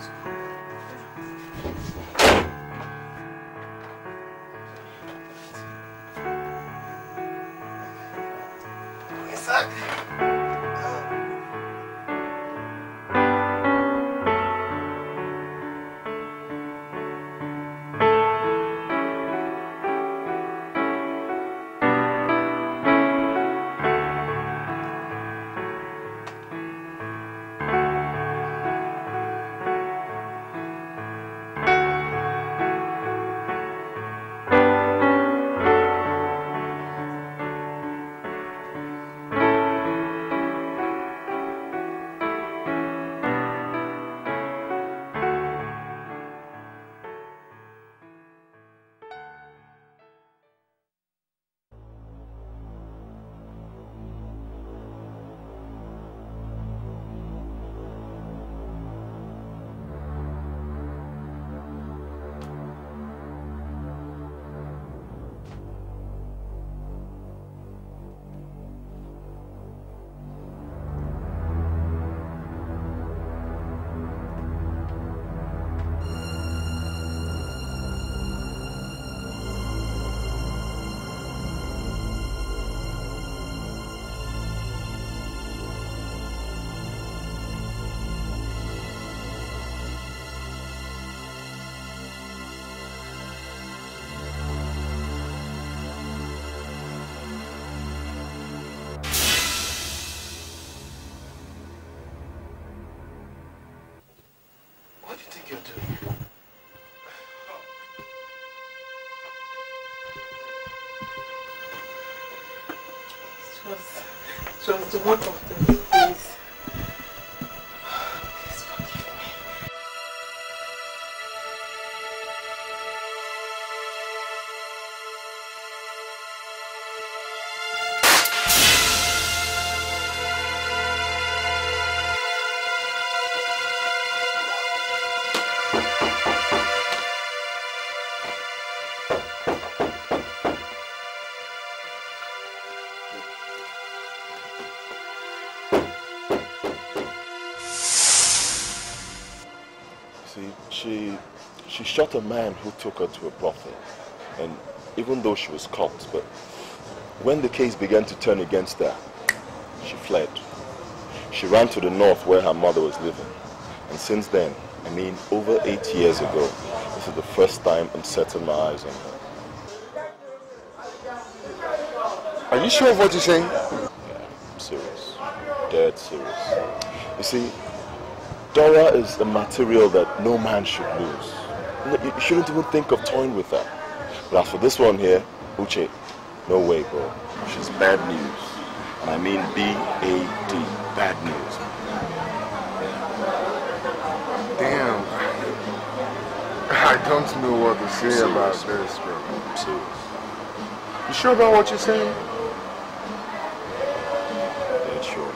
It was the work of the days. Please forgive She shot a man who took her to a brothel, and even though she was caught, but when the case began to turn against her, she fled. She ran to the north where her mother was living, and since then, I mean over 8 years ago, this is the first time I'm setting my eyes on her. Are you sure of what you're saying? Yeah, I'm serious. Dead serious. You see, Dora is a material that no man should lose. You shouldn't even think of toying with that. But as for this one here, Uche, no way, bro. She's bad news. And I mean B-A-D, bad news. Damn. I don't know what to say about this, bro. I'm serious. You sure about what you're saying? Yeah, sure.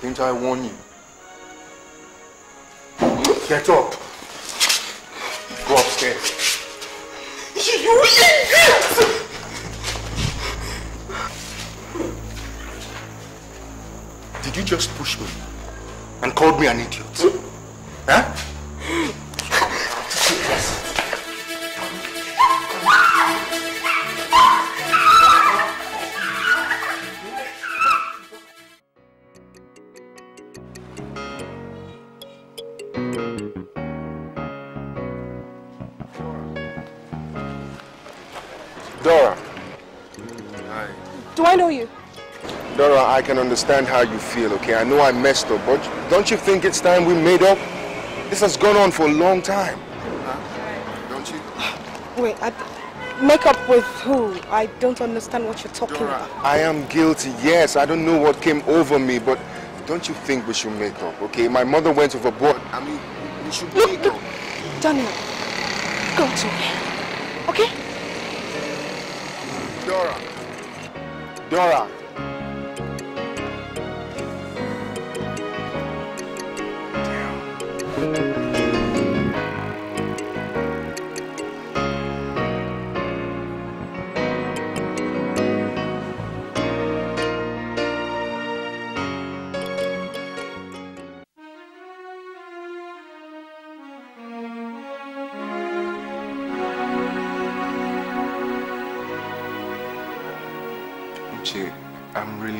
Didn't I warn you? Get up! Go upstairs! You idiot! you just push me and called me an idiot? Huh? Dora. Hi. Do I know you? Dora, I can understand how you feel, okay? I know I messed up, but don't you think it's time we made up? This has gone on for a long time. Huh? Don't you? Wait, make up with who? I don't understand what you're talking about. I am guilty, yes. I don't know what came over me, but don't you think we should make up, okay? My mother went overboard. I mean, we should make up. Daniel, go to me, okay? Dora. Dora.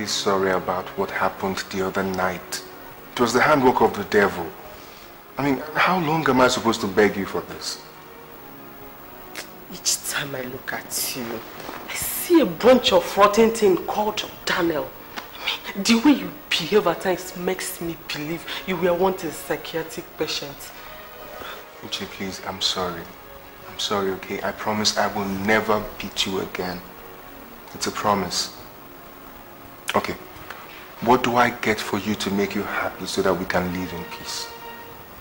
Sorry about what happened the other night. It was the handwork of the devil. I mean, how long am I supposed to beg you for this? Each time I look at you, I see a bunch of rotten thing called Daniel. I mean, the way you behave at times makes me believe you were once a psychiatric patient. Uche, please, I'm sorry. I'm sorry, okay? I promise I will never beat you again. It's a promise. Okay, what do I get for you to make you happy so that we can live in peace?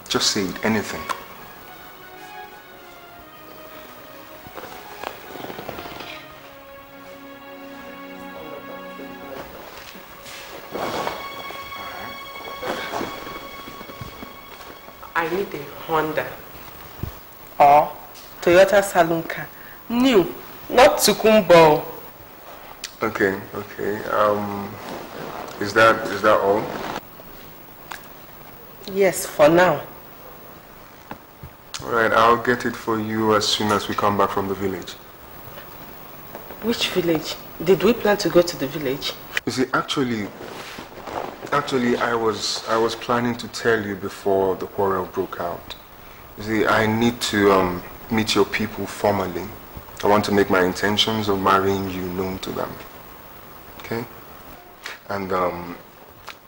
Just say it, anything. I need a Honda or Toyota saloon car. New, not Tukumbo. Okay, okay. Is that all? Yes, for now. All right, I'll get it for you as soon as we come back from the village. Which village? Did we plan to go to the village? You see, actually, I was planning to tell you before the quarrel broke out. You see, I need to meet your people formally. I want to make my intentions of marrying you known to them, okay? And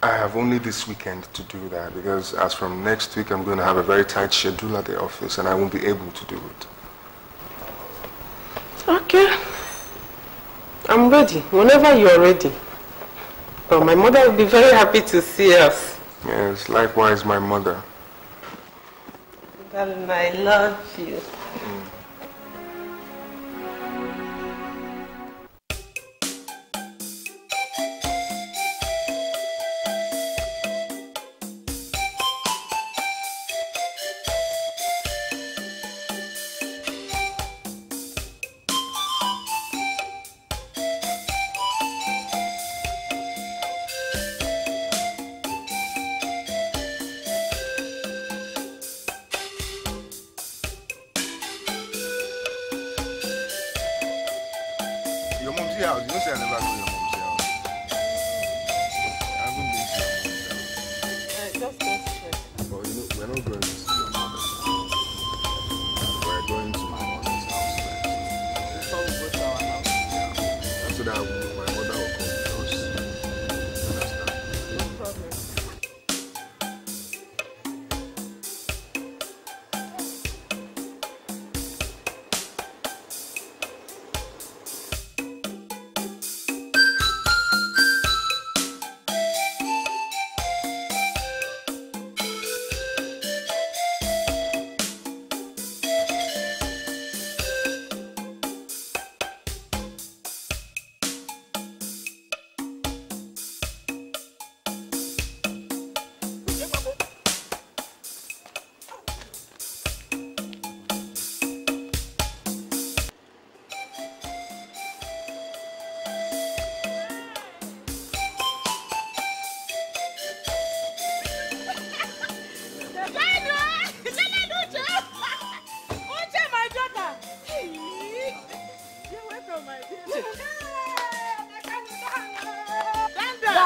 I have only this weekend to do that because as from next week, I'm going to have a very tight schedule at the office and I won't be able to do it. Okay. I'm ready, whenever you're ready. But my mother will be very happy to see us. Yes, likewise my mother. Darling, I love you. Mm.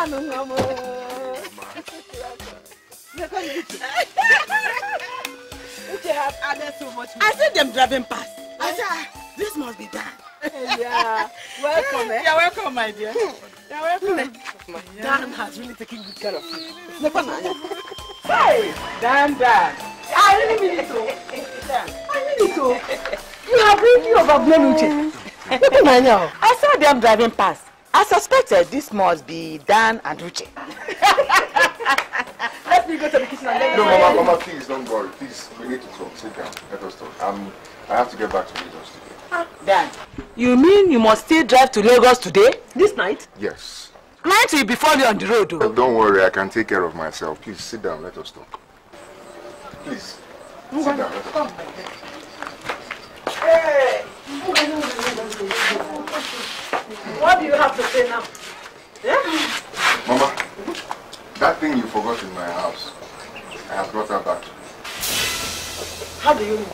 They have added so much money. I see them driving past. I said, this must be done. Yeah. Welcome, eh? You're welcome, my dear. You're welcome. Yeah. Dan has really taken good care of you. Hey! Dan. I really mean it so. I mean it so. You have really overblown Uche. Look at my now. I saw them driving past. I suspected this must be Dan and Uche. Let me go to the kitchen and let me... No, Mama, please, don't worry. Please, we need to talk. Sit down. Let us talk. I have to get back to Lagos today. Dan, you mean you must still drive to Lagos today? This night? Yes. Night will be falling on the road. Oh, don't worry, I can take care of myself. Please, sit down. Let us talk. Please, sit down. Let us talk. Hey! What do you have to say now? Yeah? Mama, that thing you forgot in my house, I have brought her back. How do you know?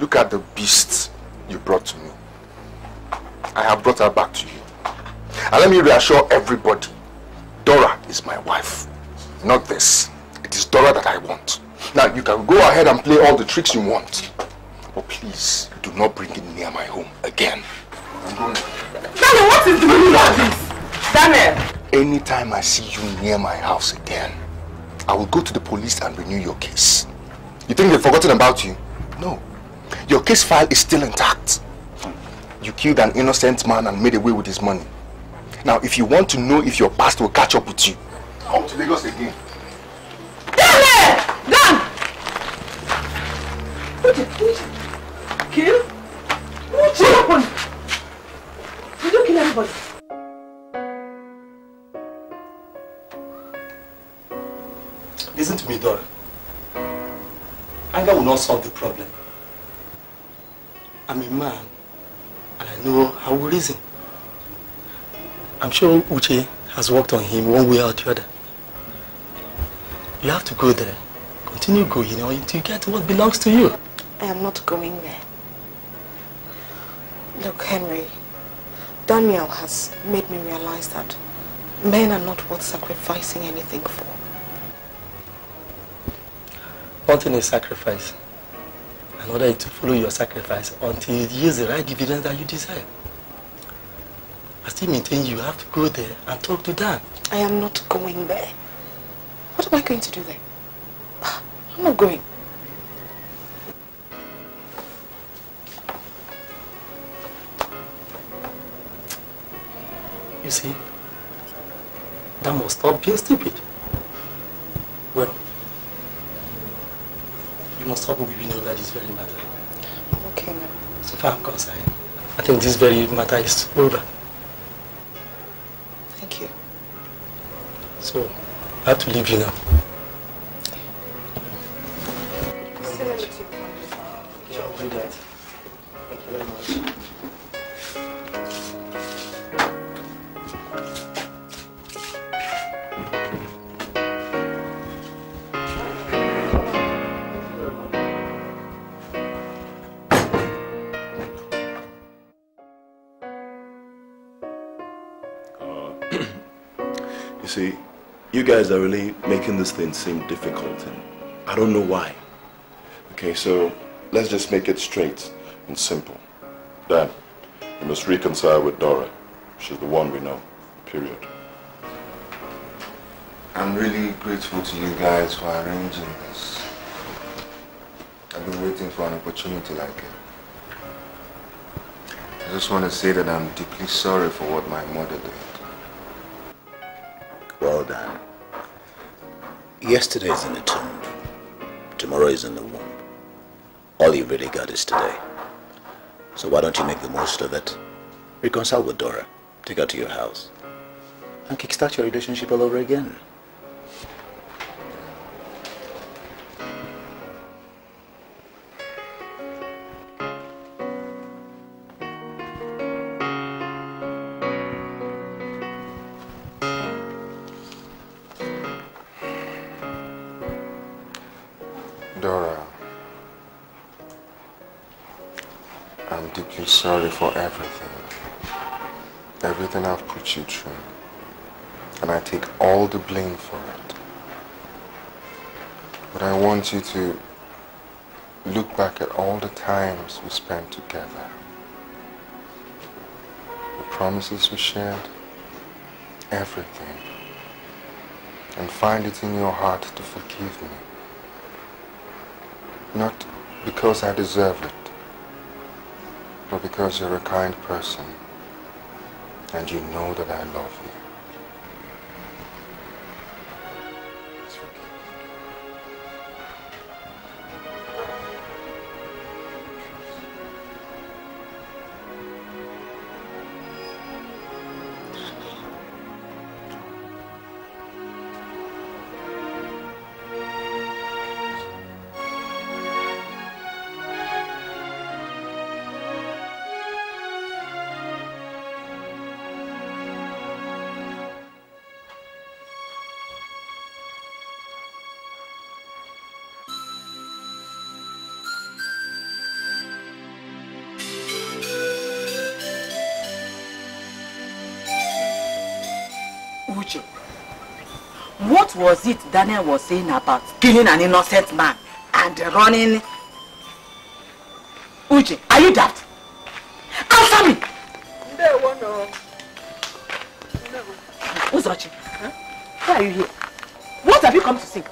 Look at the beast you brought to me. I have brought her back to you. And let me reassure everybody, Dora is my wife, not this. It is Dora that I want. Now, you can go ahead and play all the tricks you want, but please, do not bring it near my home again. Daniel, what is the meaning of this? Daniel! Anytime I see you near my house again, I will go to the police and renew your case. You think they've forgotten about you? No. Your case file is still intact. You killed an innocent man and made away with his money. Now, if you want to know if your past will catch up with you, come to Lagos again. Damn it! Damn! What did you kill? What happened? Did you kill anybody? Listen to me, Dora. Anger will not solve the problem. I'm a man, and I know how we reason. I'm sure Uche has worked on him one way or the other. You have to go there. Continue going, until you get what belongs to you. I am not going there. Look, Henry, Daniel has made me realize that men are not worth sacrificing anything for. One thing is sacrifice. Another is to follow your sacrifice until it yields the right dividends that you desire. I still maintain you have to go there and talk to Dan. I am not going there. What am I going to do there? I'm not going. You see, Dan must stop being stupid. Well, you must stop weeping over this very matter. Okay, now. So far I'm concerned, I think this very matter is over. Thank you. So, I have to leave you now. You guys are really making this thing seem difficult, and I don't know why. Okay, so let's just make it straight and simple. Dan, you must reconcile with Dora. She's the one we know, period. I'm really grateful to you guys for arranging this. I've been waiting for an opportunity like it. I just want to say that I'm deeply sorry for what my mother did. Well done. Yesterday is in the tomb, tomorrow is in the womb. All you've really got is today. So why don't you make the most of it? Reconcile with Dora, take her to your house, and kickstart your relationship all over again. Sorry for everything I've put you through. and I take all the blame for it. But I want you to look back at all the times we spent together, the promises we shared, everything, and find it in your heart to forgive me. Not because I deserve it, but because you're a kind person and you know that I love you. What was it Daniel was saying about killing an innocent man and running? Uche, are you daft? Answer me! No. Uzochi, why are you here? What have you come to see?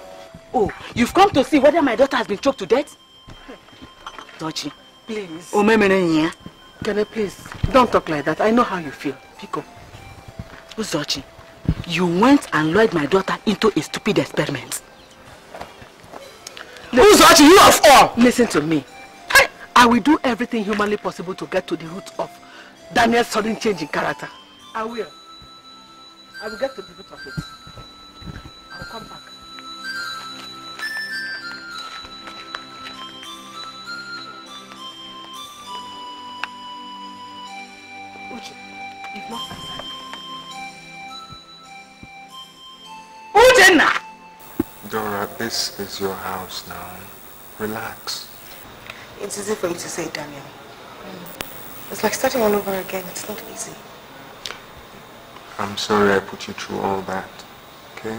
Oh, you've come to see whether my daughter has been choked to death? Uzochi, please. Can I please? Don't talk like that. I know how you feel. Pick up. Uzochi. You went and lured my daughter into a stupid experiment. Who's watching you of all? Listen to me. I will do everything humanly possible to get to the root of Daniel's sudden change in character. I will. I will get to the root of it. I will come back. Uche, you've lost us. Dora, this is your house now. Relax. It's easy for you to say, Daniel. It's like starting all over again. It's not easy. I'm sorry I put you through all that, okay?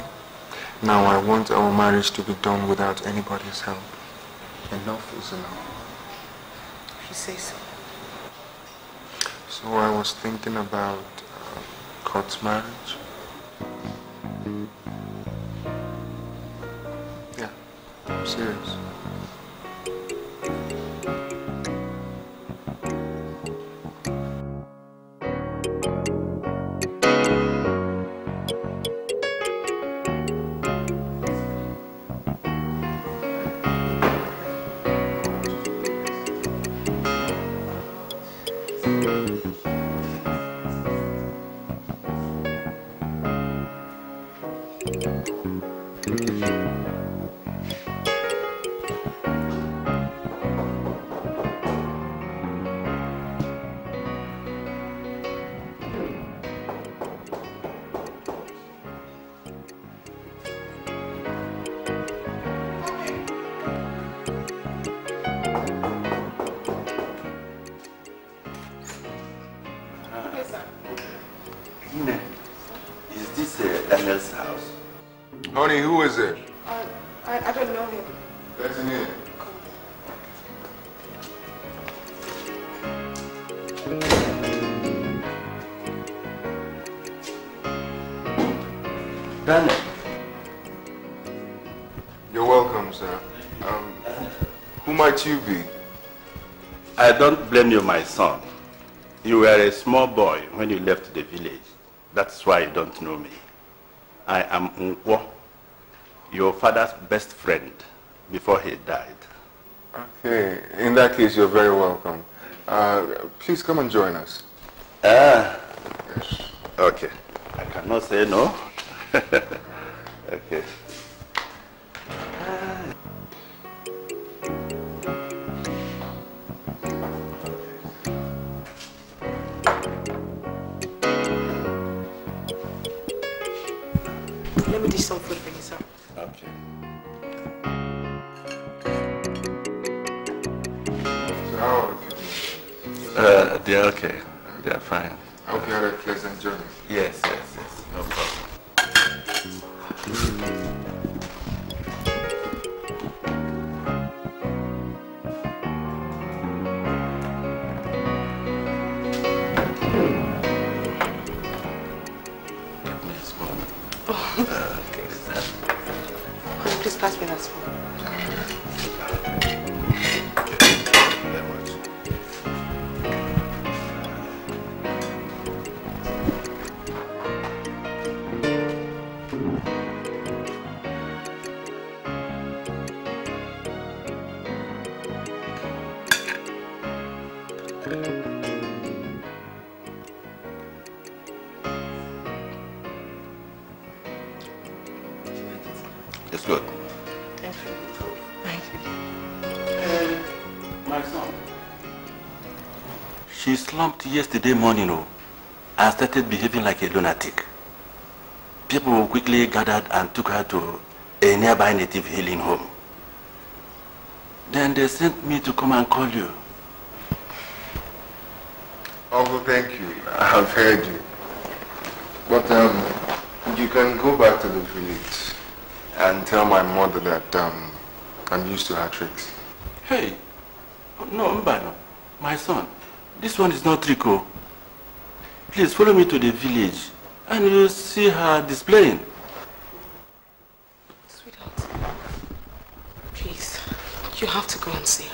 Now I want our marriage to be done without anybody's help. Enough is enough. If you say so. So I was thinking about Kurt's marriage. I'm serious. Who is it? I don't know him. That's in here. Daniel. You're welcome, sir. Who might you be? I don't blame you, my son. You were a small boy when you left the village. That's why you don't know me. I am Unkwa, your father's best friend before he died. Okay, in that case, you're very welcome. Please come and join us. Yes. Okay. I cannot say no. Okay. Let me dish some food for you, sir. Okay. So how are you? They're okay. They're fine. I hope you had a pleasant journey. Yes, no problem. It's good. Thank you. My son. She slumped yesterday morning and started behaving like a lunatic. People quickly gathered and took her to a nearby native healing home. Then they sent me to come and call you. Uncle, thank you. I have heard you. But you can go back to the village and tell my mother that I'm used to her tricks. Hey, no, Mbano, my son, this one is not Trico. Please follow me to the village and you'll see her displaying. Sweetheart, please, you have to go and see her.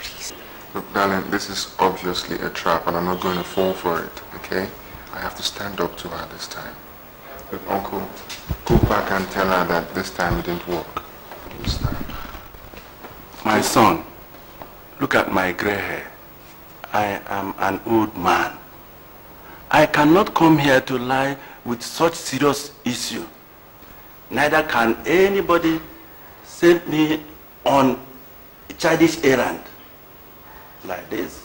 Please. Look, darling, this is obviously a trap and I'm not going to fall for it, okay? I have to stand up to her this time. Look, Uncle, go back and tell her that this time it didn't work. This time. My son, look at my grey hair. I am an old man. I cannot come here to lie with such serious issue. Neither can anybody send me on a childish errand like this.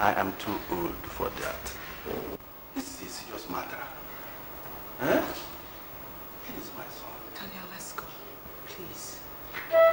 I am too old for that. This is a serious matter. Huh? Please, my son. Tanya, let's go. Please. Hey.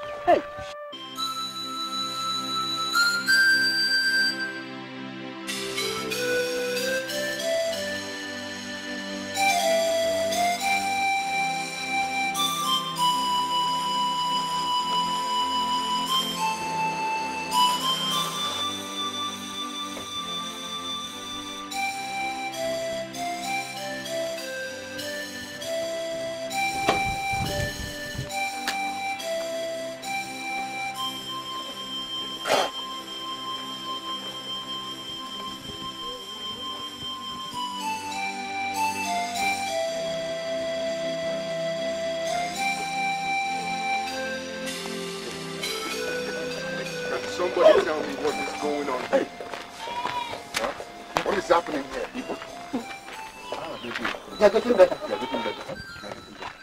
They're getting better.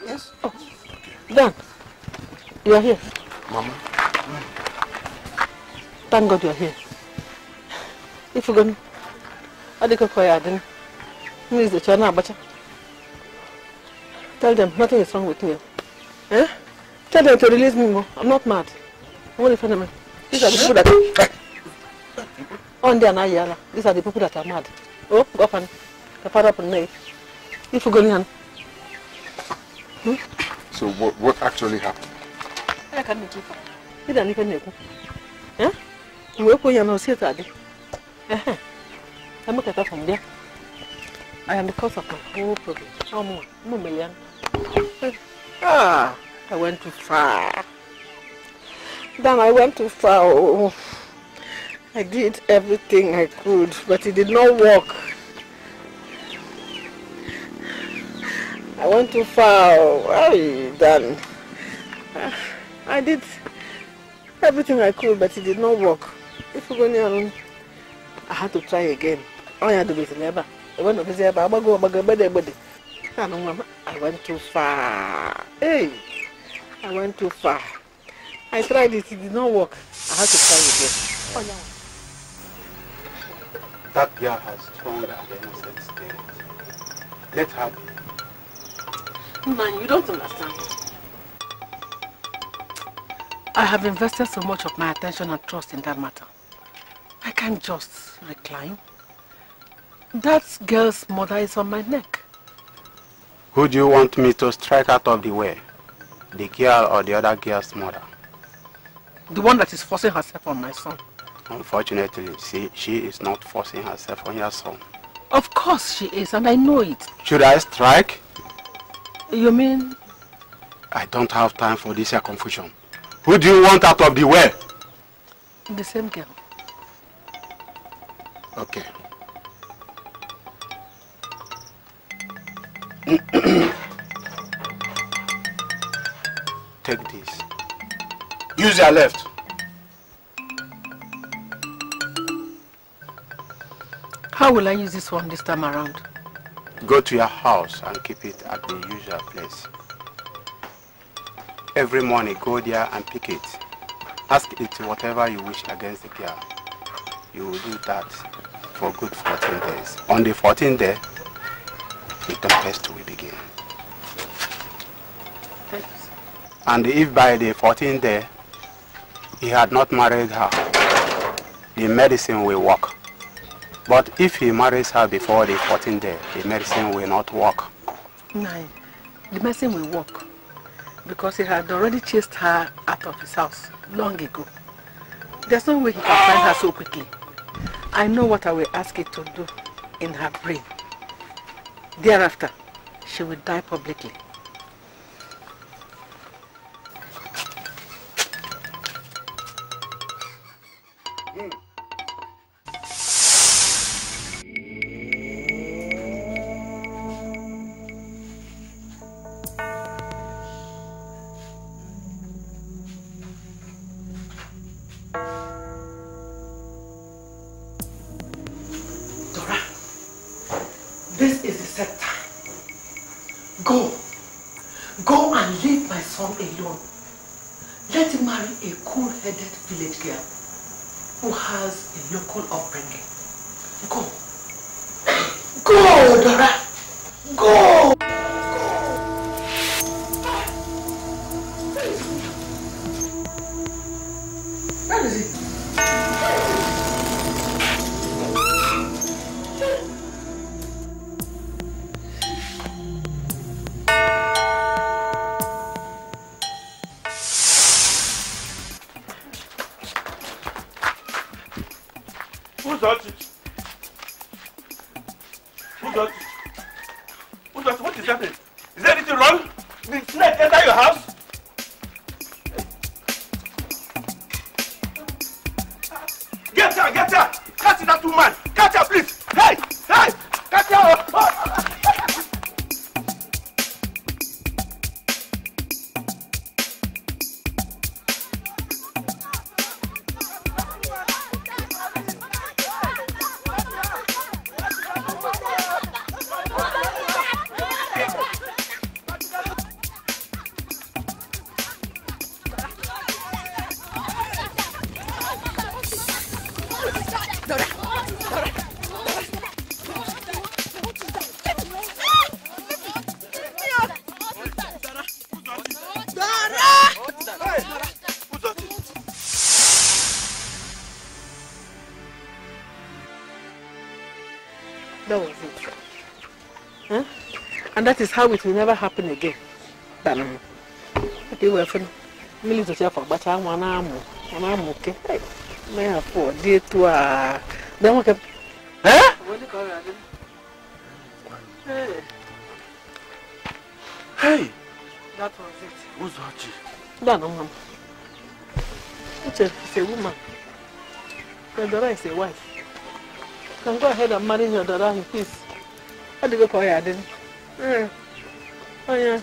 Yes? Oh. Dan, you are here. Mama. Thank God you are here. If you go, I think I'll call you Aden. Tell them nothing is wrong with me. Eh? Tell them to release me more. I'm not mad. I'm only friend of mine. These are the people that on there and these are the people that are mad. Oh, go on. The father put me. If you go in. So what actually happened? I can't do it. I can't do it. You work for your nose here. I'm not a from there. I am the cause of my whole problem. How more? $1 million. Ah, I went too far. Damn, I went too far. Oh. I did everything I could, but it did not work. I went too far. I done. I did everything I could, but it did not work. If you go near alone, I had to try again. I had to be never. I went to never. I go. I go. Body. I went too far. Hey, I went too far. I tried it. It did not work. I had to try again. Oh no. That girl has told her innocent state. Let her be. Man, you don't understand. I have invested so much of my attention and trust in that matter. I can't just recline. That girl's mother is on my neck. Who do you want me to strike out of the way? The girl or the other girl's mother? The one that is forcing herself on my son. Unfortunately, see, she is not forcing herself on your son. Of course she is, and I know it. Should I strike? You mean? I don't have time for this confusion. Who do you want out of the way? The same girl. Okay. Take this. Use your left. How will I use this one this time around? Go to your house and keep it at the usual place. Every morning, go there and pick it. Ask it whatever you wish against the girl. You will do that for good 14 days. On the 14th day, the contest will begin. Thanks. And if by the 14th day, he had not married her, the medicine will work. But if he marries her before the 14th day, the medicine will not work. No, the medicine will work because he had already chased her out of his house long ago. There's no way he can find her so quickly. I know what I will ask it to do in her brain. Thereafter, she will die publicly. That is how it will never happen again. They were from military for but I'm okay. May have 4 days to then we can. Huh? What do you call it? Hey. Hey. That was it. Who's Hachi? That no ma'am. It's a woman. Your daughter is a wife. You can go ahead and marry your daughter in peace. How do you call her then? Yeah. Oh yeah.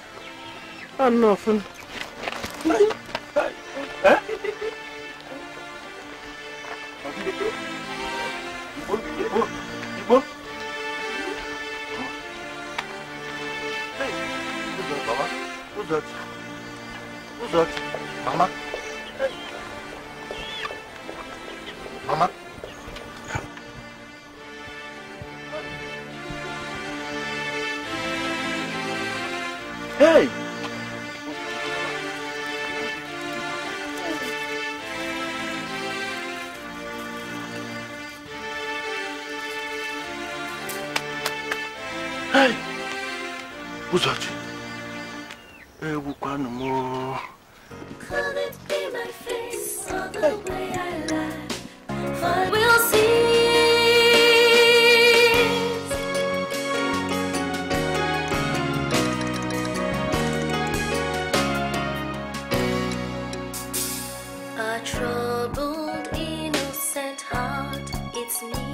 I'm nothing. Hey! Who's that? Could it be my face or the way I laugh? But we'll see. Troubled innocent heart, it's me.